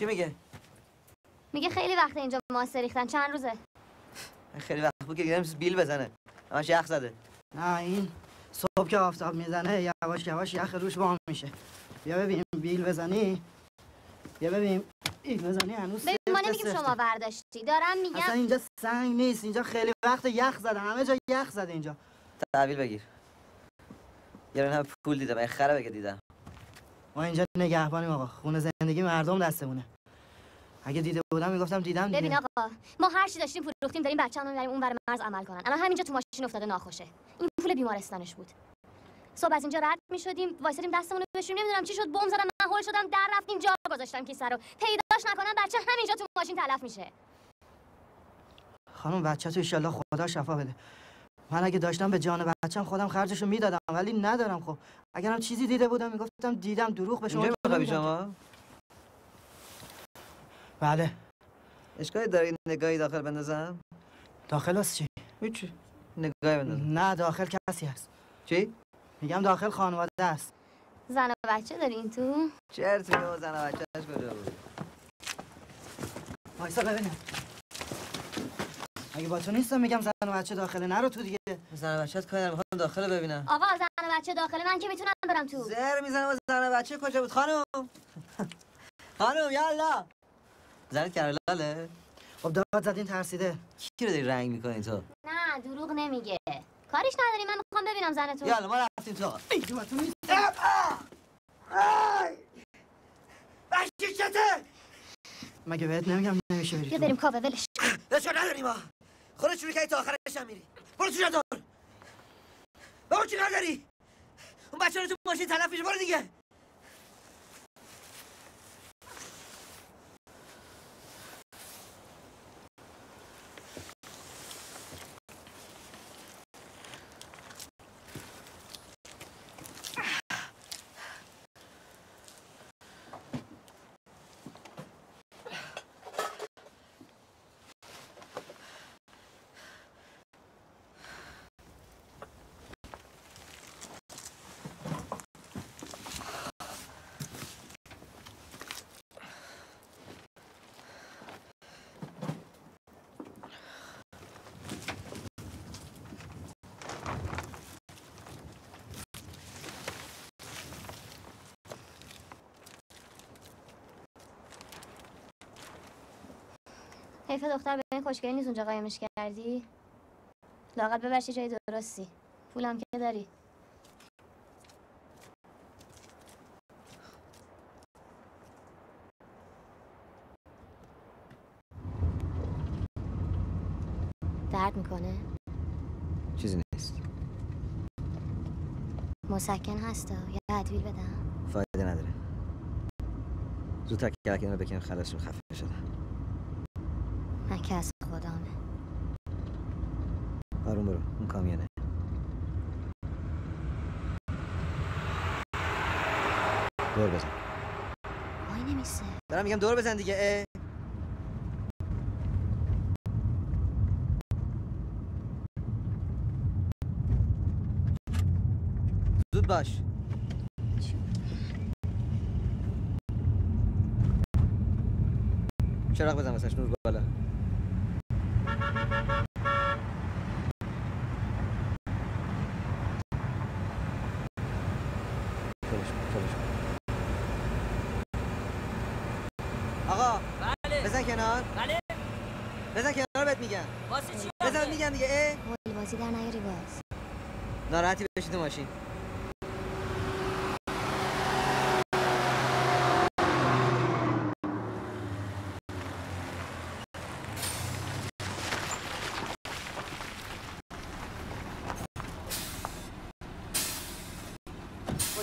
چی میگه؟ میگه خیلی وقت اینجا ماسه ریختن، چند روزه. خیلی وقت بود که گرمس بیل بزنه، اما یخ زده. نه این صبح که آفتاب میزنه یواش یواش یخ روش وام میشه. بیا ببین بیل بزنی. بیا ببین این بزنی هنوز. ما نمیگیم شما برداشتی، دارم میگم اصلا اینجا سنگ نیست، اینجا خیلی وقت یخ زده، همه جا یخ زده اینجا. تحویل بگیر. یه رن هم پول دیدم، این خره بگه دیدم. ما اینجا نگهبانیم آقا، خونه زندگی مردم دستمونه. اگه دیده بودم میگفتم دیدم دیدم. ببین آقا، ما هر چی داشتیم فروختیم، داریم بچه‌مون میبریم اون ور مرز عمل کنن. الان همینجا تو ماشین افتاده ناخوشه. این پول بیمارستانش بود. صبح از اینجا رد می‌شدیم، وایسادیم دستمون رو بشوریم، نمیدونم چی شد، بم زدم، من هول شدم، در رفتیم، جا گذاشتم کیسه رو. پیداش نکنم بچه همینجا تو ماشین تلف میشه. خانم بچه تو ان شاءالله خدا شفا بده. من اگه داشتم به جان بچه‌م خودم خرجشو میدادم، ولی ندارم. خب اگرم چیزی دیده بودم میگفتم دیدم، دروغ به شما نمیگم. بله. اشکالی داره این نگاهی داخل بندازم؟ داخل واسه چی؟ هیچ. نگاهی بندازم. نه داخل کسی هست. چی؟ میگم داخل خانواده است. زن و بچه دارین تو؟ چرت میگه. زن و بچه‌اش کجا بود؟ وایسا ببینم. اگه با تو نیستم میگم زن و بچه داخله، نرو تو دیگه. زن و بچه‌ات کاری نمیخوام، داخله ببینم. آقا زن و بچه داخله، من که میتونم برم تو. زر میزنم. زن و بچه کجا بود خانم؟ خانم یالا. زنت کرالاله؟ خب داد زدین ترسیده. کی رو داری رنگ میکنی تو؟ نه دروغ نمیگه. کاریش نداری، من میخوام ببینم زنتو. یالا ما رفتیم تو. ای تو تو نیست. آی! بچه چته؟ مگه بهت نمیگم نمیشه بری؟ بیا بریم کافه، ولش کن. بچا نداری ما. خودت شروع کردی تا آخرش هم میری. برو تو دور. برو چی نداری؟ اون بچه رو تو ماشین تلف میشه، برو دیگه. حیف دختر به این خوشگلی نیست اونجا قایمش کردی. لااقل ببرش یه جای درستی. پولم که داری. درد میکنه؟ چیزی نیست. مسکن هستا یا ادویل بدم؟ فایده نداره. زودتر که کنار بکنم خلاصشون خفه شدم. من که از خدامه. آروم برو، اون کامیونه. دور بزن. وای نمیسه. دارم میگم دور بزن دیگه. اه. زود باش. چراغ بزن واسش، نور بالا. آقا بله. بزن کنار. بله. بزن کنار بهت میگم. واسه چی؟ بزن میگم دیگه. ای هول بازی در نیاری باز. ناراحتی بشی تو ماشین.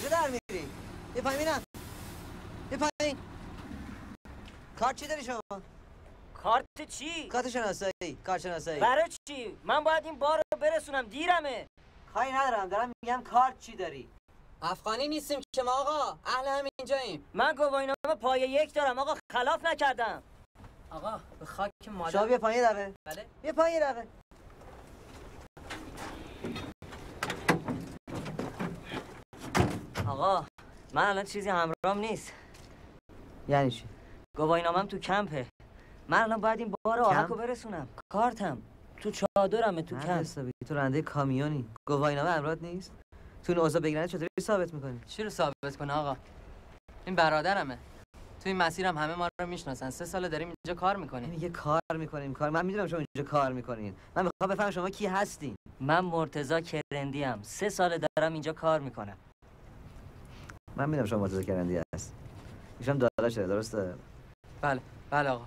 کجا در میری؟ یه پایین بینم یه پایین کارت چی داری شما؟ کارت چی؟ کارت شناسایی کارت شناسایی برای چی؟ من باید این بار رو برسونم دیرمه خواهی ندارم دارم میگم کارت چی داری؟ افغانی نیستیم که ما آقا اهل هم اینجاییم من گواهینامه پایه یک دارم آقا خلاف نکردم آقا به خاک مادر شاب یه پایین دقیقه بله؟ یه پایین دقیقه آقا من الان چیزی همراهم نیست یعنی چی؟ گواهینامم تو کمپه من الان باید این بار آهکو برسونم کارتم تو چادرمه تو کمپ تو رنده کامیونی گواهینامه همراهت نیست؟ تو این اوضاع بگیرنده چطوری ثابت میکنی؟ چی رو ثابت کنه آقا؟ این برادرمه تو این مسیرم همه ما رو میشناسن سه ساله داریم اینجا کار میکنیم میگه کار میکنیم کار من میدونم شما اینجا کار میکنین من میخوام بفهم شما کی هستین من مرتضی کرندی ام سه ساله دارم اینجا کار میکنم من میدونم شما مرتضی کرندی هست ایشم داداش درسته بله بله آقا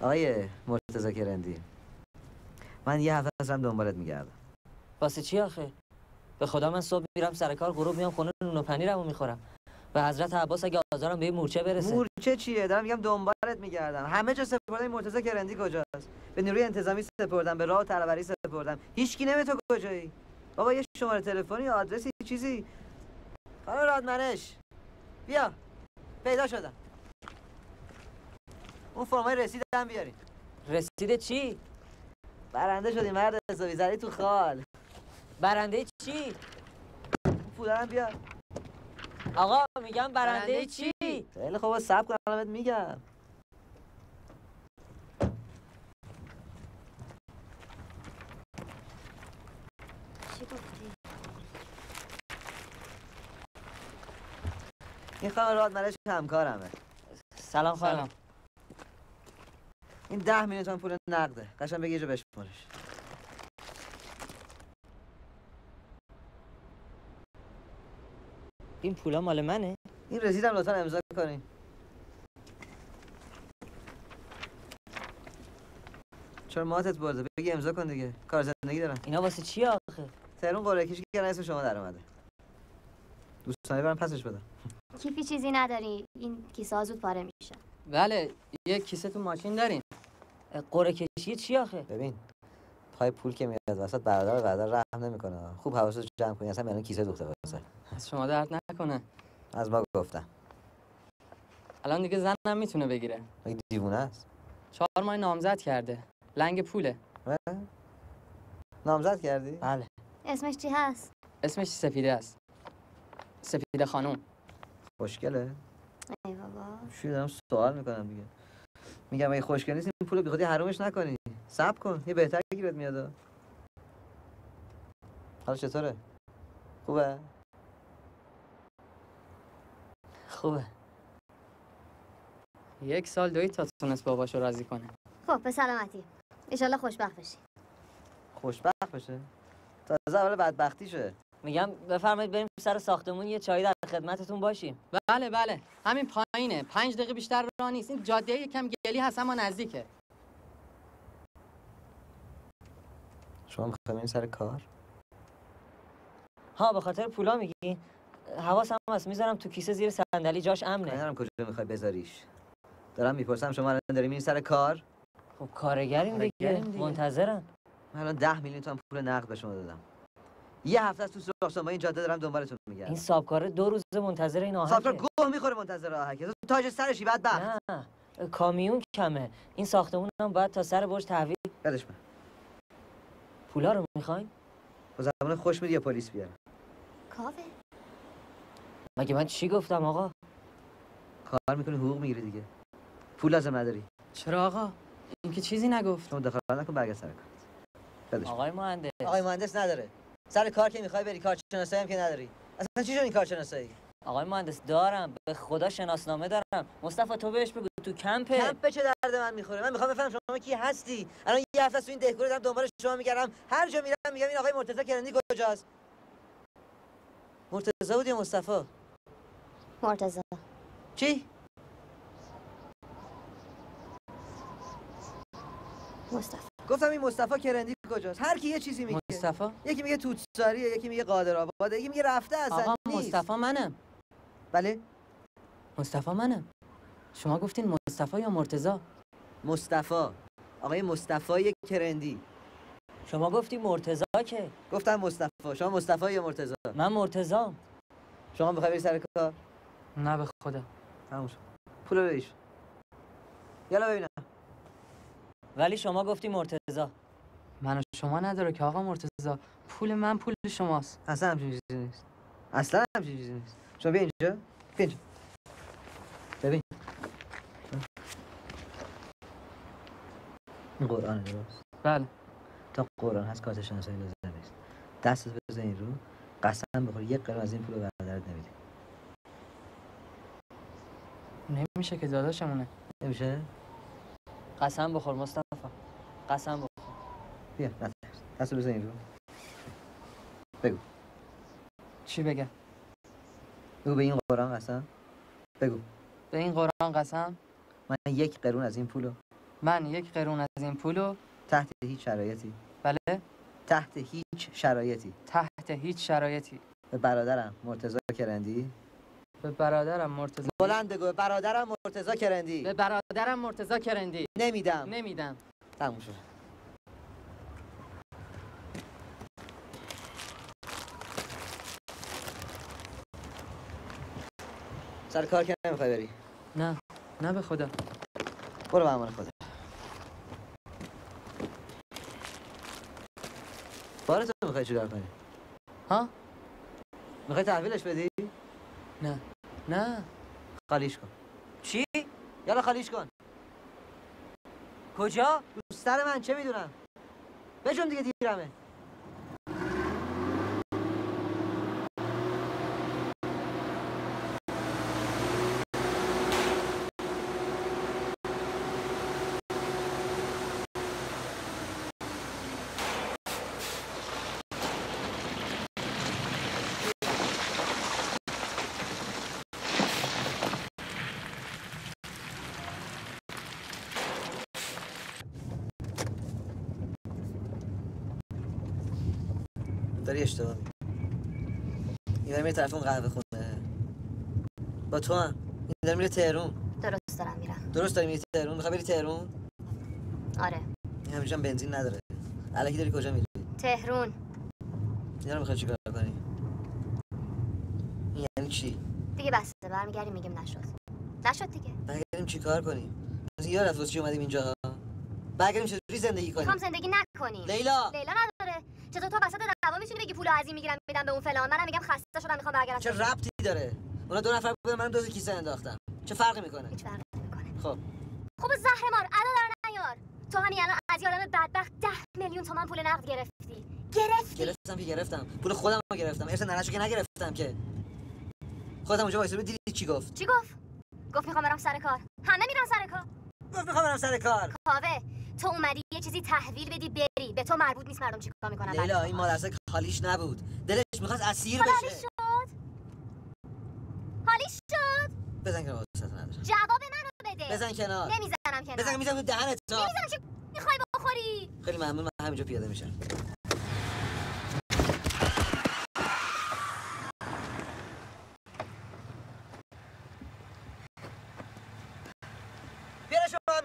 آقای مرتضی کرندی من یه هفته ازم دنبالت میگردم واسه چی آخه به خدا من صبح میرم سر کار غروب میام خونه نون و پنیرمو میخورم و حضرت عباس اگه آزارم به مورچه برسه مورچه چیه دارم میگم دنبالت میگردم همه جا سپردم مرتضی کرندی کجاست به نیروی انتظامی سپردم به راه تروری سپردم هیچکی نمیدونه تو کجایی بابا یه شماره تلفنی آدرسی چیزی خانم رادمنش بیا پیدا شدم اون فرمای رسیدم بیارین رسید چی برنده شدی مرد حسابی زدی تو خال برنده چی پولم بیا آقا میگم برنده, برنده چی؟ خیلی خوب صبر کن الان میگم چی گفتی؟ این خانم رادمنش همکارمه سلام خانم سلام. این ده میلیون تومن پول نقده قشنگ بگی جا بشمارش این پولا مال منه این رسیدم لطفا امضا کنین چرا ماتت برده بگی امضا کن دیگه کار زندگی دارم اینا واسه چی آخه تهرون قرعه کشی کردن اسم شما در اومده دوستانی برام پسش بدم کیفی چیزی نداری این کیسه ها زود پاره میشه بله یه کیسه تو ماشین دارین قرعه کشی چی آخه ببین پای پول که میاد وسط برادر برادر رحم نمیکنه خوب حواستو جمع کنین اصلا الان کیسه دوخته واسه از شما درد نکنه از ما گفتم الان دیگه زنم میتونه بگیره مگه دیوونه است چهار ماه نامزد کرده لنگ پوله و نامزد کردی بله اسمش چی هست اسمش سفیده است سفیده خانم خوشگله ای بابا چی دارم سوال میکنم دیگه میگم اگه خوشگل نیست این پولو بیخودی حرومش نکنی صبر کن یه بهتر گیرت میاد حالا چطوره خوبه خوبه یک سال دویی تا تونست باباشو راضی کنه خب به سلامتی انشالله خوشبخت بشی خوشبخت بشه تازه اول بدبختی شه میگم بفرمایید بریم سر ساختمون یه چایی در خدمتتون باشیم بله بله همین پایینه پنج دقیقه بیشتر راه نیست این جاده یکم گلی هست اما نزدیکه شما میخوایم این سر کار ها به خاطر پولا میگی حواسم هست میذارم تو کیسه زیر صندلی جاش امنه ندارم کجا میخوای بذاریش دارم میپرسم شما الان داریم این سر کار خب کارگریم دیگه منتظرم من الان ده میلیون تومن پول نقد به شما دادم یه هفته است تو سراغ شما این جاده دارم دنبالتون میگردم این سابکار دو روز منتظر این آهکه سابکار گوه میخوره منتظر آهکه تو تاج سرشی بدبخت نه کامیون کمه این ساختمون هم باید تا سر برج تحویل بدش من پولا رو میخواین با زمان خوش میدی پلیس بیارم کاوه مگه من چی گفتم آقا؟ کار میکنی حقوق میگیری دیگه پول لازم نداری چرا آقا؟ این که چیزی نگفت تو دخالت نکن برگرد سر کارت آقای مهندس آقای مهندس نداره سر کار که میخوای بری کارشناسایی هم که نداری اصلا چی شد این کارشناسایی؟ آقای مهندس دارم به خدا شناسنامه دارم مصطفی تو بهش بگو تو کمپه کمپ چه درد من میخوره من میخوام بفهم شما کی هستی الان یه هفته تو این دهکده دارم دنبال شما میگردم هر جا میرم میگم این آقای مرتضی کرندی کجاست مرتضی بود یا مصطفی مرتضی چی؟ مصطفی گفتم این مصطفی کرندی کجاست؟ هر کی یه چیزی میگه. مصطفی؟ یکی میگه توتساریه، یکی میگه قادرآباده، یکی میگه رفته اصلا نیست. آقا مصطفی منم. بله؟ مصطفی منم. شما گفتین مصطفی یا مرتضی؟ مصطفی. آقای مصطفی کرندی. شما گفتی مرتضی که؟ گفتم مصطفی. شما مصطفی یا مرتضی؟ من مرتضی. شما می‌خوای بری سر کار؟ نه به خدا. تموم شد. پول بریش. یالا ببینم. ولی شما گفتی مرتضی. من و شما نداره که آقا مرتضی. پول من پول شماست. اصلا همچین چیزی نیست. اصلا همچین چیزی نیست. شما بیا اینجا. بیا اینجا. ببین. قرآن درست. بله. تا قرآن هست کارت شناسایی لازم نیست. دستت بزنید رو. قسم بخور یک قرار از این پول رو برادرت نمیده. نمیشه که داداشمونه. نمیشه؟ قسم بخور مصطفی. قسم بخور. بیا نترس. دستو بزن این رو. بگو. چی بگم؟ بگو به این قرآن قسم. بگو. به این قرآن قسم. من یک قرون از این پولو. من یک قرون از این پولو. تحت هیچ شرایطی. بله. تحت هیچ شرایطی. تحت هیچ شرایطی. به برادرم مرتضی کرندی. به برادرم مرتضی. بلند بگو. برادرم مرتضی کرندی. به برادرم مرتضی کرندی. نمیدم. نمیدم. تموم شد. سر کار که نمیخوای بری؟ نه. نه به خدا. برو به امان خدا. بارتو میخوای چیکار کنی؟ ها؟ میخوای تحویلش بدی؟ نه. نه. خالیش کن. چی؟ یالا خالیش کن. کجا؟ دوستر من چه میدونم؟ بجون دیگه دیرمه. داری اشتباه میکنی. این داره میره طرف اون قهوه خونه با تو هم. این داره میره تهرون. درست دارم میرم. درست داری میری تهرون؟ میخوای بری تهرون؟ آره. این همینجا هم بنزین نداره. الکی داری کجا میری؟ تهرون. این رو میخوای چیکار کنی؟ این یعنی چی؟ دیگه بسه. برمیگردیم میگیم نشد. نشد دیگه. برگردیم چیکار کنیم؟ از یه رفت چی اومدیم اینجا؟ برگردیم چطوری زندگی کنیم؟ میخوام زندگی نکنیم. لیلا. لیلا نداره. چطور تو وسط دعوا میتونی بگی پولو از این میگیرم میدم به اون فلان؟ منم میگم خسته شدم میخوام برگردم. چه ربطی داره؟ اونا دو نفر بودن منم دوز کیسه انداختم. چه فرقی میکنه؟ هیچ فرقی نمیکنه. خب خب زهر مار ادا در نیار. تو همین الان از یادم بدبخت ده میلیون تومان پول نقد گرفتی. گرفتی؟ گرفتم که گرفتم. پول خودم رو گرفتم. ارث ننشو که نگرفتم که. خودم اونجا وایسو دیدی چی گفت؟ چی گفت؟ گفت میخوام برم سر کار. همه میرن سر کار. گفت میخوام برم سر کار. کاوه تو اومدی یه چیزی تحویل بدی بری. به تو مربوط نیست مردم چیکار میکنن. لیلا این مادرسه خالیش نبود. دلش میخواست اسیر بشه. خالیش شد. خالیش شد. بزن کنار واسه ندارم. جواب منو بده. بزن کنار. نمیزنم کنار. بزن میزنم دهنت تا. نمیزنم که میخوای بخوری. خیلی ممنون من همینجا پیاده میشم. بیارشو من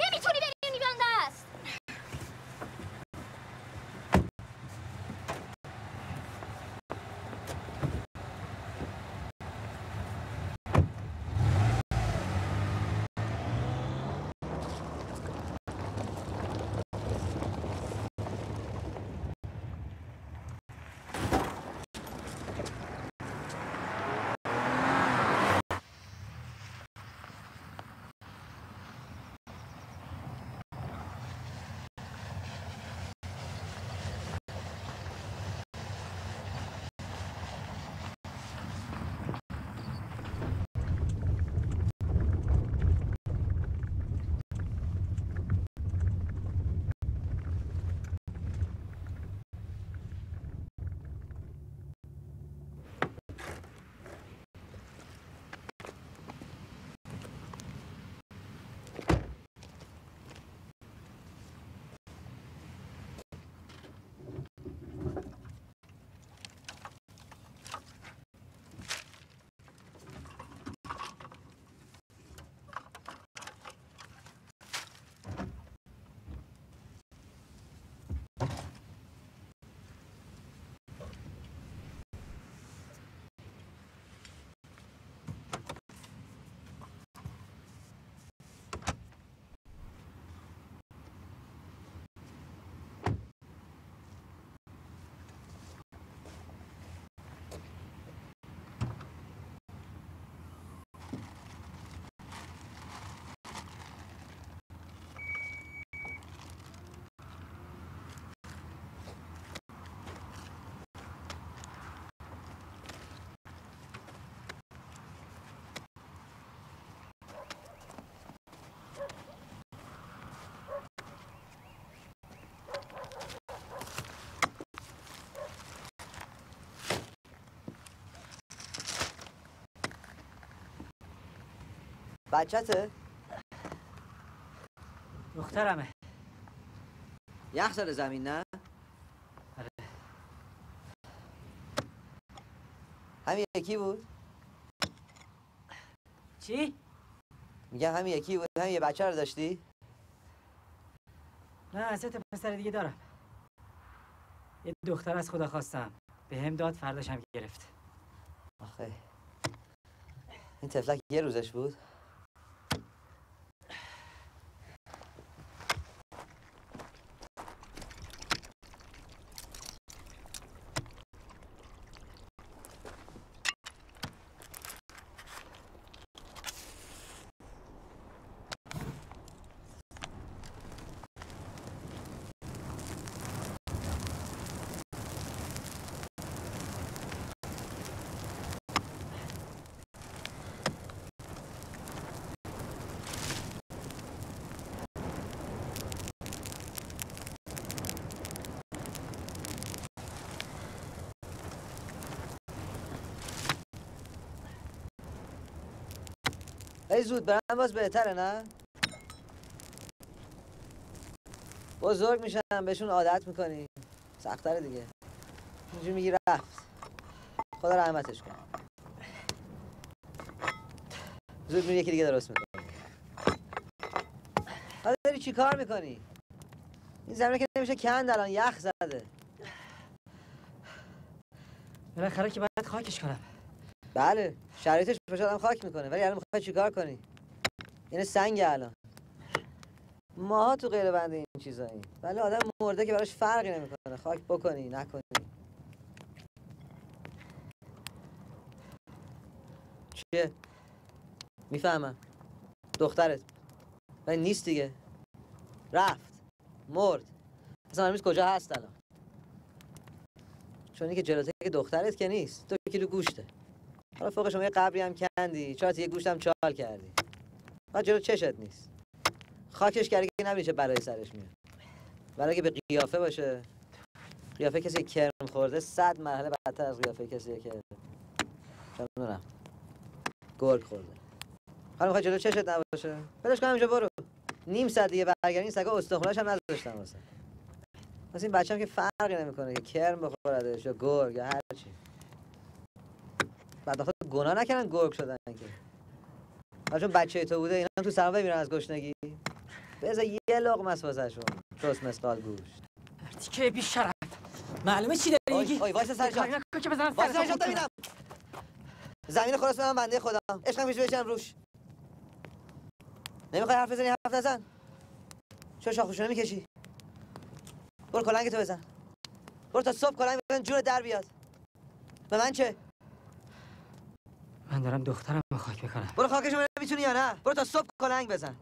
نمیتونی بری اونی بنده است. بچته؟ دخترمه. یخ سر زمین نه؟ آره. همین یکی بود؟ چی؟ میگم همین یکی بود، همین یه بچه رو داشتی؟ نه، اصلا تا پسر دیگه دارم. یه دختر از خدا خواستم، به هم داد، فرداش هم گرفت. آخه این طفلک یه روزش بود؟ ای زود برم باز بهتره نه؟ بزرگ میشن بهشون عادت میکنی. سخت‌تره دیگه. اینجوری میگی رفت. خدا رحمتش کنه. زود میری یکی دیگه درست میکنی. حالا داری چی کار میکنی؟ این زمینه که نمیشه کند الان یخ زده. بالاخره که باید خاکش کنم. بله، شرایطش فشادم خاک میکنه، ولی الان میخوای چیکار کنی؟ یعنی سنگ الان. ماها تو غیر بنده این چیزایی. ولی آدم مرده که براش فرقی نمیکنه، خاک بکنی، نکنی. چیه؟ میفهمم. دخترت. ولی نیست دیگه. رفت. مرد. اصلا هنوز کجا هست الان؟ چون اینکه جلوته که دخترت که نیست، دو کیلو گوشته. حالا فوق شما یه قبری هم کندی، چهارت یه گوشتم چال کردی. بعد جلو چشت نیست. خاکش کردی که نبینی چه بلایی سرش میاد. برای که به قیافه باشه. قیافه کسی کرم خورده صد مرحله بدتر از قیافه کسی که چندونم گرگ خورده. حالا میخوای جلو چشت نباشه. بلش کن همینجا برو. نیم ساعت دیگه برگردی. این سگا استخوناش هم نذاشتن واسه. واسه این بچه‌ام که فرقی نمیکنه که کرم بخوردش یا گرگ یا هر چی. بعد دختر گناه نکردن گرگ شدن که. حالا چون بچه تو بوده اینا تو سرما میرن از گشنگی. بذار یه لقمه اس واسهشون. چوس مسقال گوشت. تیکه بی شرف. معلومه چی داری میگی؟ وای واسه سرجا. نکن که بزنم سرجا. واسه ببینم. زمین خلاص من بنده خدا. عشقم میشه بشم روش. نمیخوای حرف بزنی حرف نزن. چه شاخوشونه میکشی؟ برو کلنگ تو بزن. برو تا صبح کلنگ بزن جون در بیاد. به من چه؟ من دارم دخترم رو خاک بکنم. برو خاکش رو میتونی یا نه؟ برو تا صبح کلنگ بزن.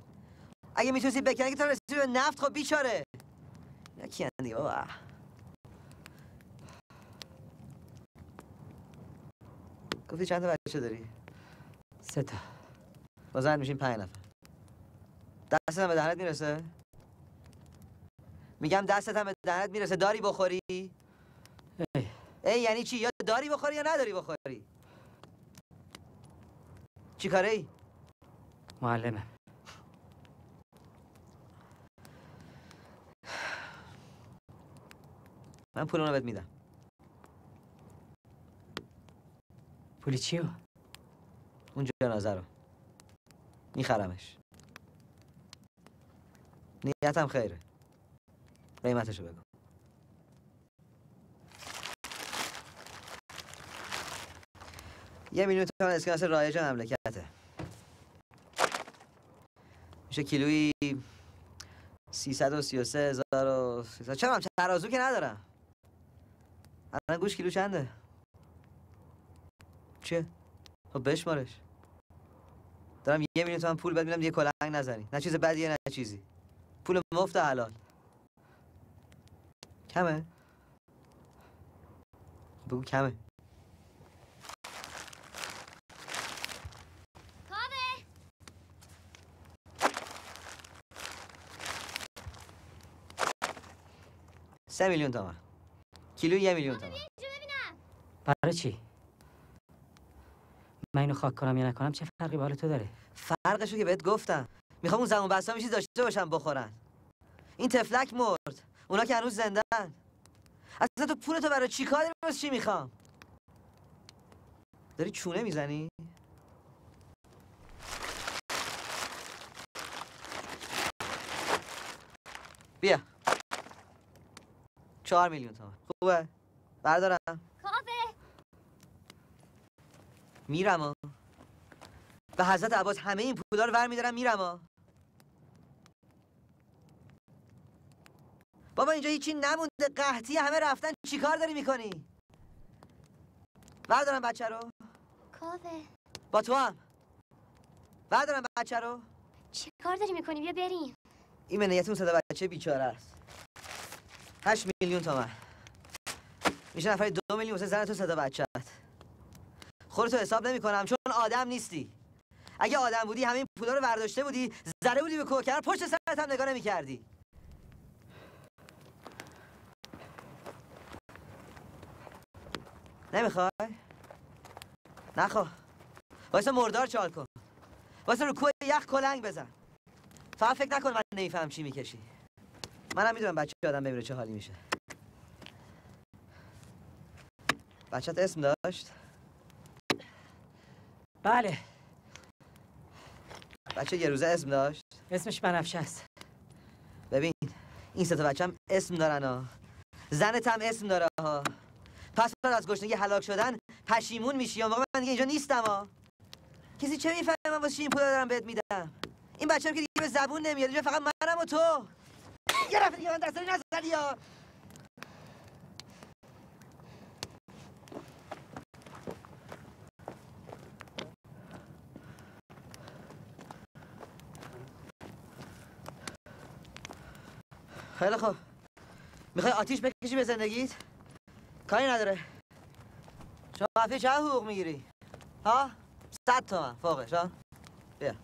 اگه میتونی بکنی که تا رسید به نفت خب بیچاره. اینا کیان دیگه بابا. گفتی چند تا بچه داری؟ سه تا. بازند میشیم پنج نفر. دستت هم به دهنت میرسه؟ میگم دستت هم به دهنت میرسه. داری بخوری؟ ای. ای یعنی چی؟ یا داری بخوری یا نداری بخوری؟ چی کاره ای؟ معلمه. من پول اونو بهت میدم. پولی چیو؟ اون جنازه رو میخرمش. نیتم خیره. قیمتشو بگو. یه میلیون تومان اسکناس رایج مملکته. میشه کیلویی سیصد و سی و سه هزار و سیصد. چرا من ترازو که ندارم. الان گوش کیلو چنده؟ چه؟ خب بشمارش. دارم یه میلیون تومان پول بهت میدم دیگه کلنگ نزنی. نه چیز بدیه نه چیزی. پول مفت حلال. کمه؟ بگو کمه. سه میلیون تومان. کیلو یه میلیون تومان. برای چی؟ من اینو خاک کنم یا نکنم چه فرقی برای تو داره؟ فرقشو که بهت گفتم. میخوام اون زمان بسا میشی داشته باشم بخورن. این تفلک مرد، اونا که هنوز زنده ان. اصلا تو پولتو برای چی کار داری؟ چی میخوام؟ داری چونه میزنی؟ بیا چهار میلیون تومن. خوبه؟ بردارم؟ کافه. میرم ها. به حضرت عباس همه این پولا رو ور میدارم میرم ها. بابا اینجا هیچی نمونده، قحطی، همه رفتن. چیکار داری میکنی؟ بردارم بچه رو؟ کافه. با تو هم بردارم بچه رو؟ چیکار داری میکنی؟ بیا بریم. این منیت اون صدا بچه بیچاره است. هشت میلیون تومن میشه نفری دو میلیون واسه زن تو صدا بچه‌ت. خودتو حساب نمی‌کنم چون آدم نیستی. اگه آدم بودی همین پولا رو برداشته بودی، زره بودی به کوکر، پشت سرت هم نگاه نمی‌کردی. نمی‌خوای؟ نخوا. واسه مردار چال کن. واسه رو کوه یخ کلنگ بزن. فقط فکر نکن من نمی‌فهم چی می‌کشی. منم میدونم بچه آدم ببینه چه حالی میشه. بچه‌ت اسم داشت؟ بله. بچه یه روزه اسم داشت؟ اسمش بنفشه است. ببین این سه تا بچه‌م اسم دارن ها. زنت هم اسم داره ها. پس بعد از گشنگی هلاک شدن پشیمون میشی. اون موقع من دیگه اینجا نیستم ها. کسی چه میفهمه من واسه این پول دارم بهت میدم؟ این بچه‌م که دیگه به زبون نمیاد. اینجا فقط منم و تو. یه دفعه دیگه من دستاری نزدی ها. خیلی خوب. میخوای آتیش بکشی به زندگیت؟ کاری نداره. شما هفته چه حقوق میگیری؟ ها؟ صد تومن فوقش ها؟ بیا.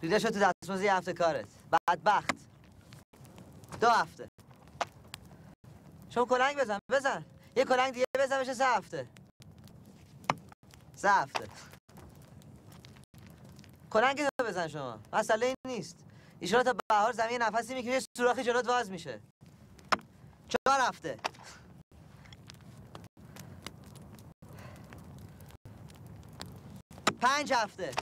دیده شد تو دستمزد یه هفته کارت. بدبخت. دو هفته. شما کلنگ بزن. بزن. یه کلنگ دیگه بزن بشه سه هفته. سه هفته. کلنگ بزن شما. مسئله این نیست. ایشالا تا بهار زمین نفسی میکشه سوراخی جلوت باز میشه. چهار هفته. پنج هفته.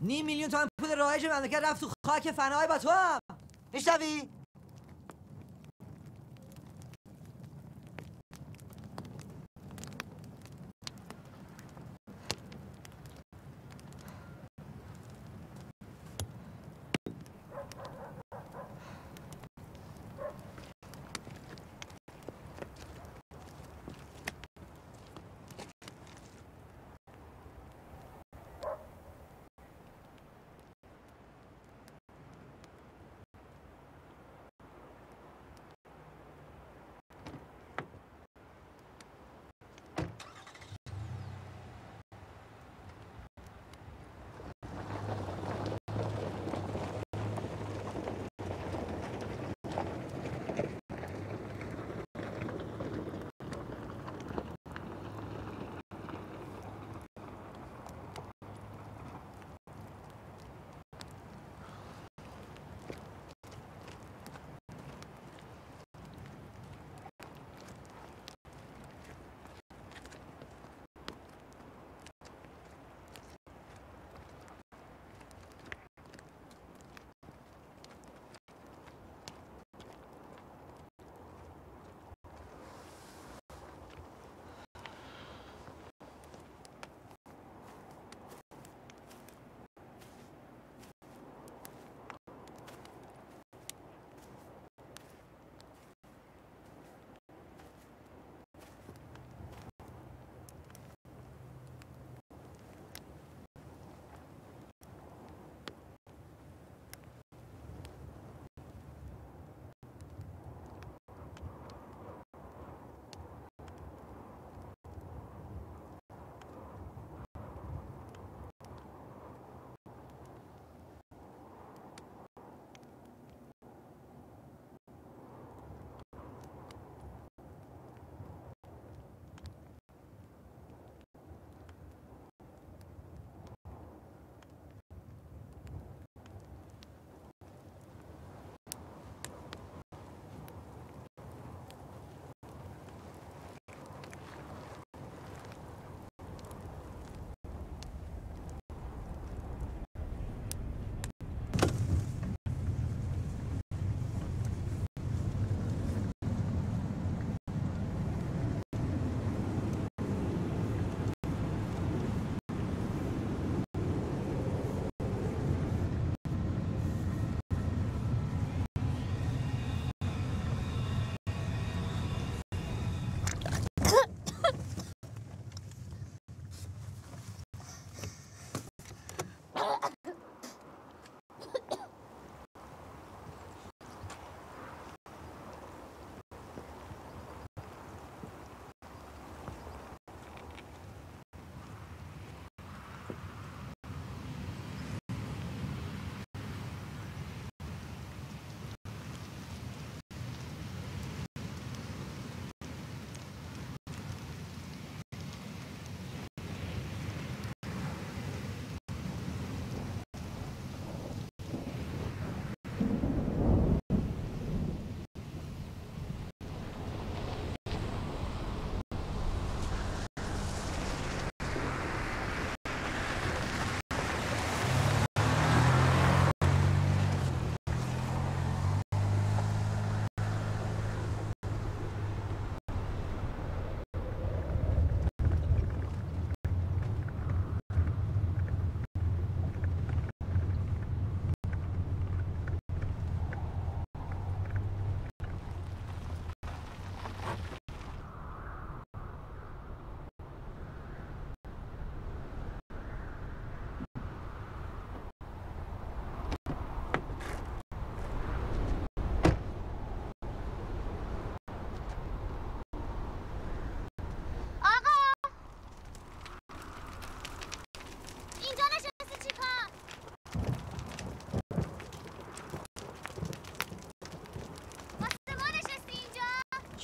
نیم میلیون تومن پول رایج مملکت رفت تو خاک فنای با تو هم. میشنوی؟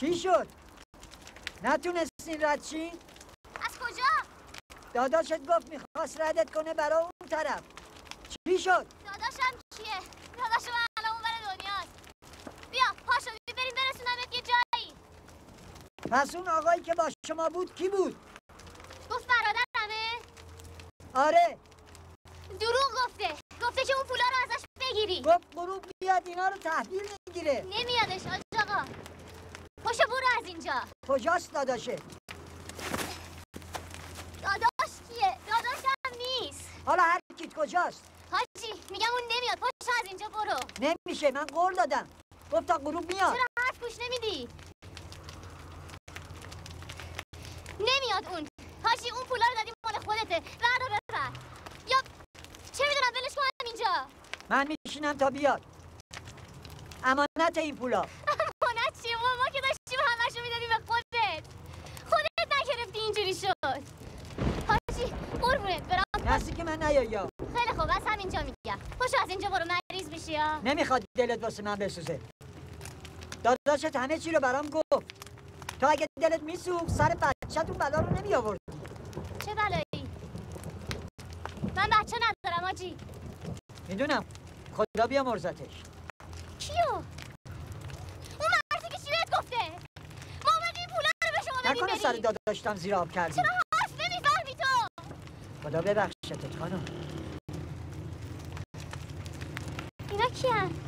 چی شد؟ نتونستین رد چین؟ از کجا؟ داداشت گفت میخواست ردت کنه برای اون طرف. چی شد؟ داداشم کیه؟ داداشم الان اون بره دنیاست. بیا پاشو بریم برسونمت یه جایی. پس اون آقایی که با شما بود کی بود؟ گفت برادرمه؟ آره. دروغ گفته. گفته که اون پولا رو ازش بگیری. گفت غروب بیاد اینا رو تحویل میگیره. نمیادش آج آقا. پاشو برو از اینجا. کجاست داداشه؟ داداش کیه؟ داداشم نیست. حالا هر کیت کجاست؟ حاجی میگم اون نمیاد. پاشو از اینجا برو. نمیشه من قول دادم. گفت تا غروب میاد. چرا حرف گوش نمیدی؟ نمیاد اون. حاجی اون پولا رو دادی مال خودته. بردار ببر. یا چه میدونم ولش کنم اینجا. من میشینم تا بیاد. امانت این پولا. امانت چیه؟ ما که داشتیم همشو میدادی به خودت. خودت نگرفتی اینجوری شد. حاجی قربونت برم. نسی که من نیا یا. خیلی خوب بس همینجا میگم. پاشو از اینجا برو مریض میشی یا. نمیخواد دلت واسه من بسوزه. داداشت همه چی رو برام گفت. تو اگه دلت میسوخت سر بچه‌تون بلا رو نمیآوردی. چه بلایی؟ من بچه ندارم آجی. میدونم. خدا بیامرزتش. کیو؟ اون مردی که چی بهت گفته؟ ما اومدیم پولا رو به شما بدیم. نکنه سر داداشتم زیر آب کردی. چرا حرف نمی‌فهمی تو؟ خدا ببخشتت خانم. اینا کیان؟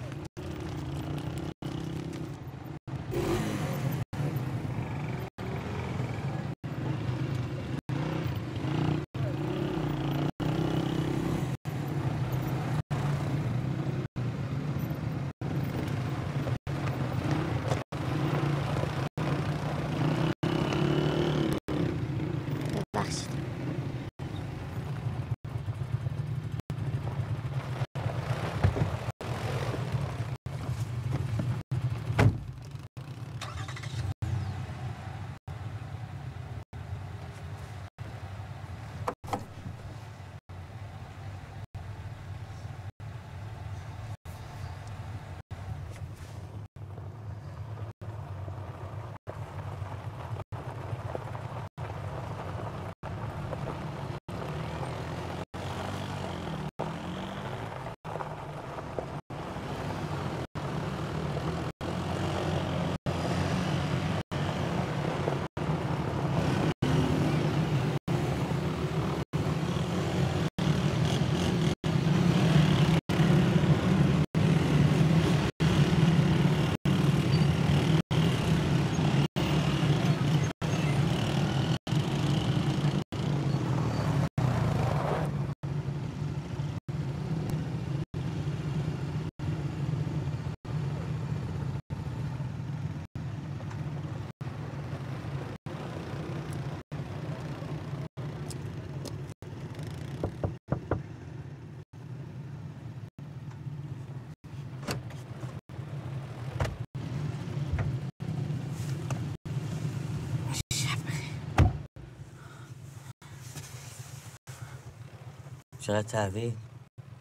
چقدر تحویل؟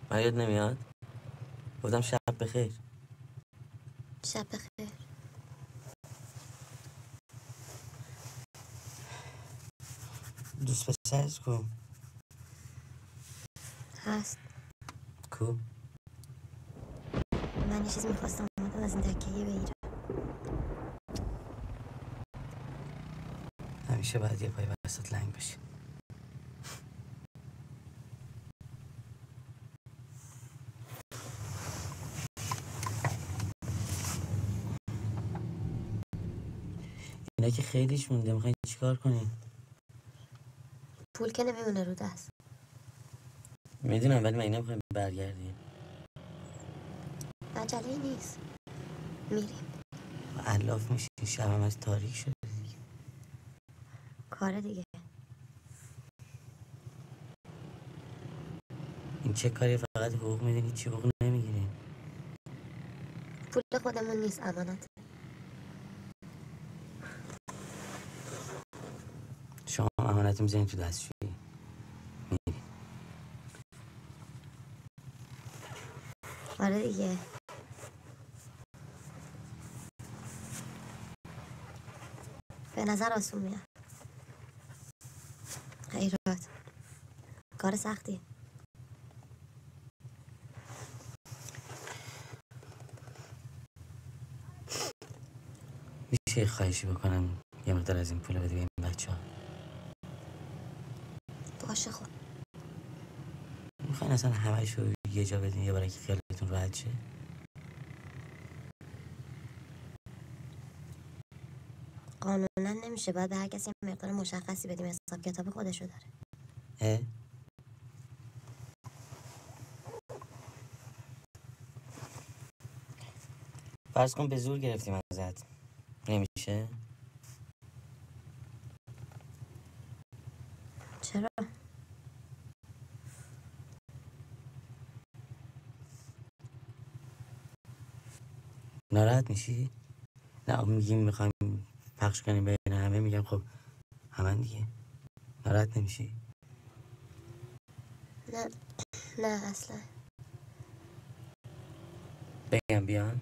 من یاد نمیاد؟ گفتم شب بخیر. شب بخیر. دوست پسر کو؟ هست. کو؟ من یه چیز میخواستم اومدم از این تکیه بگیرم. همیشه باید یه پای وسط لنگ بشی. اینا که خیلیش مونده، میخواین چیکار کنین؟ پول که نمیمونه رو دست. میدونم ولی من اینا میخوایم برگردیم. عجله نیست. میریم. الاف میشه شب هم از تاریک شده دیگه. کار دیگه. این چه کاری فقط حقوق میدین چی حقوق نمیگیرین؟ پول خودمون نیست امانت. شما امانتم زنی تو دستشوی میریم. آره دیگه به نظر آسون میاد. ایراد. کار سختی. میشه خواهشی بکنم یه مقدار از این پول بده به این بچه ها؟ باشه خود. میخواین اصلا همه‌شو یه جا بدین یه برای که خیالتون راحت شه؟ قانونا نمیشه، باید به هر کسی مقدار مشخصی بدیم، حساب کتاب خودشو داره. اه؟ فرض کن به زور گرفتیم ازت، نمیشه؟ چرا؟ ناراحت میشی؟ نه میگیم میخوایم پخش کنیم بین همه، میگم خب همه دیگه. ناراحت نمیشی؟ نه نه اصلا. بگم بیان؟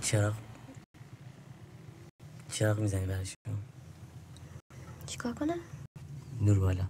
چراغ چراغ میزنی برشون؟ چیکار کنم؟ نور بالا.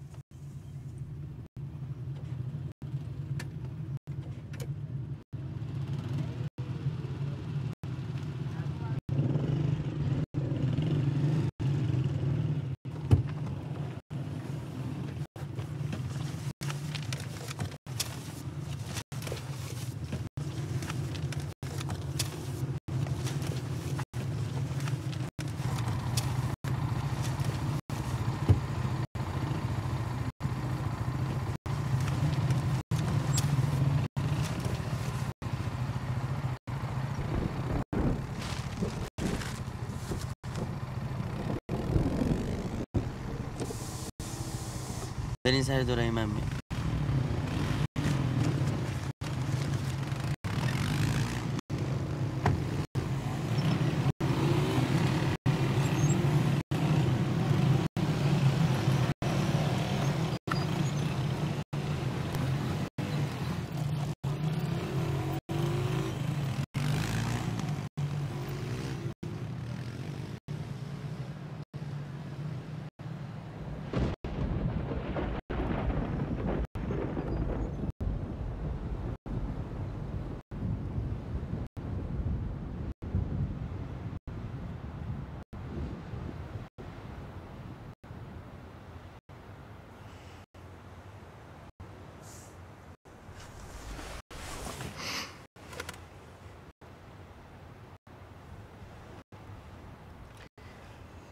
برین سر دورای من میاد.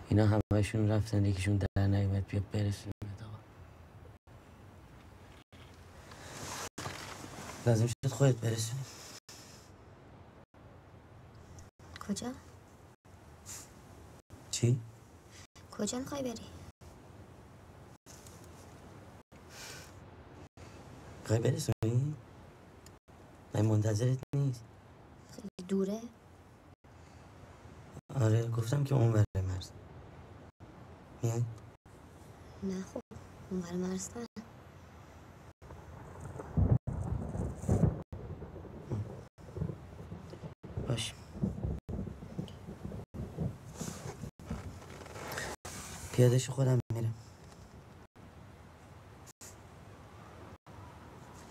اینا همه‌شون رفتن، یکیشون در نیومد. بیا برسونیم آقا. لازم شد خودت برسونی. کجا؟ چی؟ کجا می‌خوای بری؟ می‌خوای برسونی؟ من منتظرت نیست. خیلی دوره؟ آره گفتم که اون بره مرز. میاد؟ نه خب اون بره مرز نه. باشه پیادش خودم میرم.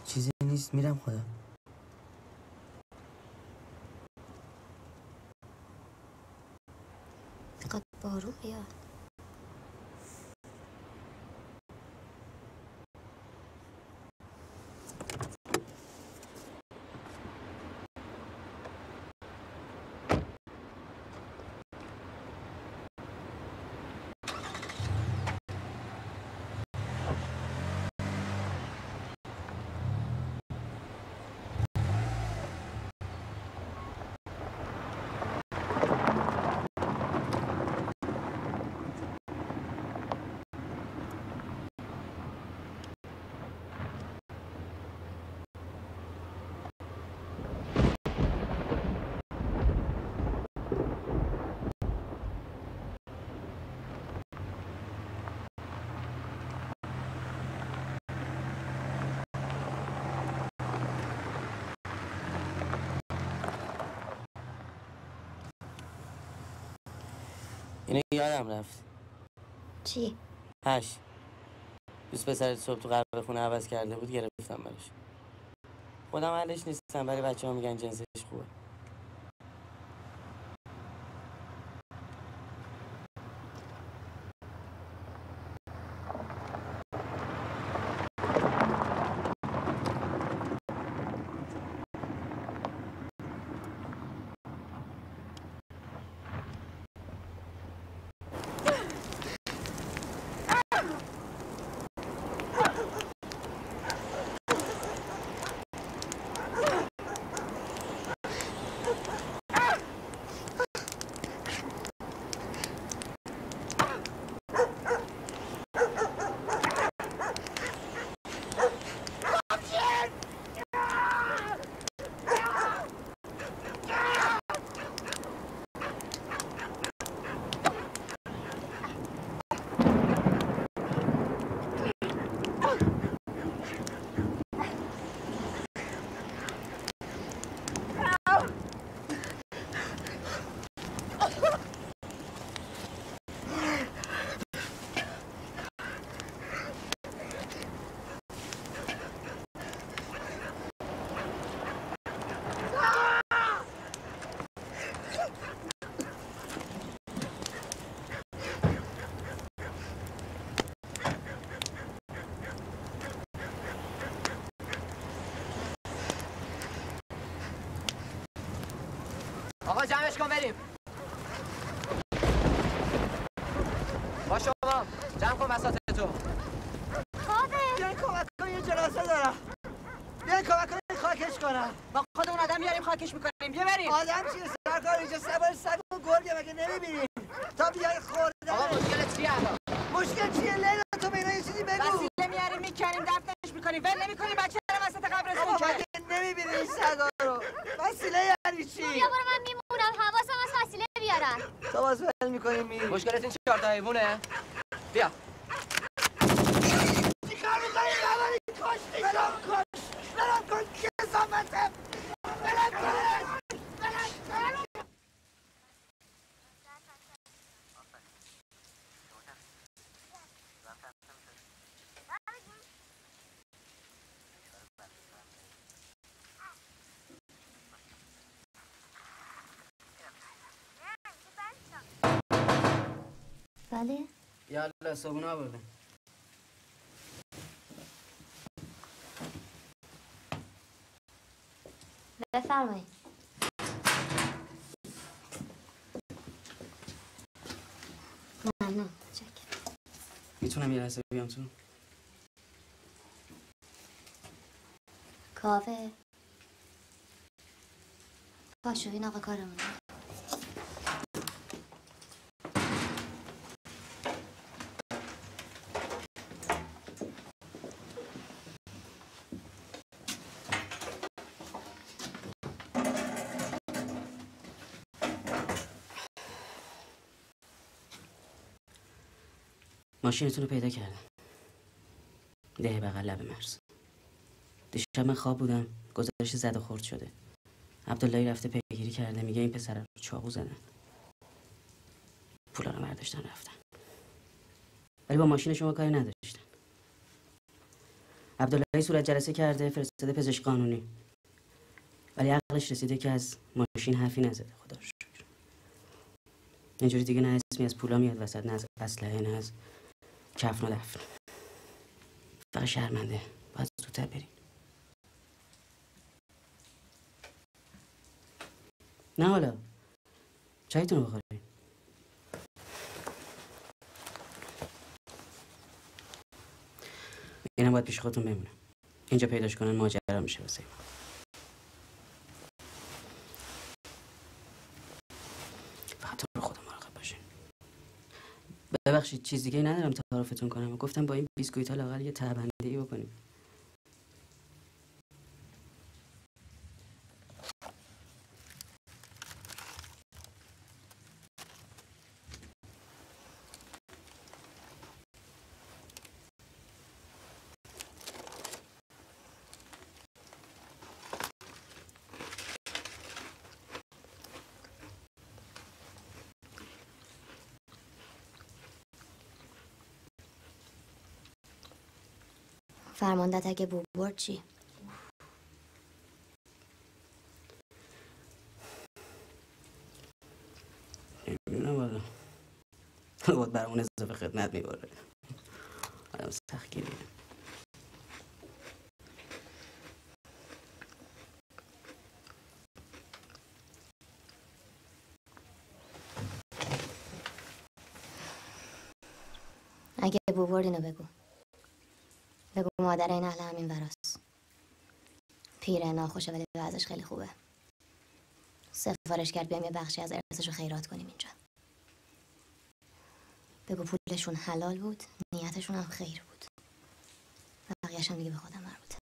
چیزی نیست میرم خودم. بارو بیاد. اینو یادم رفت. چی؟ هش دوست پسرت صبح تو قرار خونه عوض کرده بود، گرفتم برش. خودم اهلش نیستم ولی بچه ها میگن جنسش خوبه. آقا جمعش کن بریم. باشه بابا جمع کن وسط تو. خاله بیا کمک کن، یه جنازه دارم. بیا کمک کن خاکش کنم. ما خودمون آدم میاریم خاکش میکنیم. بیا بریم. آدم چیه سرکار اینجا سوار سگ و گرگه مگه نمیبینی؟ تا بیای خورده. آقا مشکل چیه الان؟ مشکل چیه لیلا تو به اینا یه چیزی بگو. وسیله میاریم میکنیم دفنش میکنیم. ول نمیکنی بچه رو وسط قبرستون کنی. مگه نمیبینی این سگا رو؟ وسیله یعنی چی؟ تو باز بل میکنیم میریم. مشکلت این چهار تا حیوونه؟ بیا چی کار میکنی؟ اولی کشتی برام کش برام کن کسامتم برام کن برام کن. بله؟ یا الله صابونه آوردم. بفرمایید. ممنون. چکر. میتونم یه لحظه بیام تو؟ کافه. پاشو این آقا کارمونه. ماشینتون رو پیدا کردم. ده بغل لب مرز. دیشب من خواب بودم، گزارش زد و خورد شده. عبداللهی رفته پیگیری کرده، میگه این پسر رو چاقو زدن. پولا رو برداشتن رفتن. ولی با ماشین شما کاری نداشتن. عبداللهی صورت جلسه کرده، فرستاده پزشک قانونی. ولی عقلش رسیده که از ماشین حرفی نزده، خدا رو شکر. اینجوری دیگه نه اسمی از پولا میاد وسط، نه از اسلحه، نه از کفن و دفن. فقط شرمنده. باید زودتر بریم. نه حالا چایتون رو بخوریم. اینم باید پیش خودتون بمونه. اینجا پیداش کنن ماجرا میشه واسه ما. فقط رو خودم مراقب باشین. ببخشید چیز دیگه ندارم تعارفتون کنم. گفتم با این بیسکویت ها لااقل یه ته‌بندی بکنیم. فرماندت اگه بو برد چی؟ نمیدونم والا. حالا باید برامون اضافه خدمت میباره. آدم سخت گیریه. اگه بو برد اینو بگو. بگو مادر این اهل همین براست. پیره ناخوشه ولی وضعش خیلی خوبه. سفارش کرد بیام یه بخشی از ارثشو خیرات کنیم اینجا. بگو پولشون حلال بود، نیتشون هم خیر بود. بقیه‌اش هم دیگه به خودم مربوطه.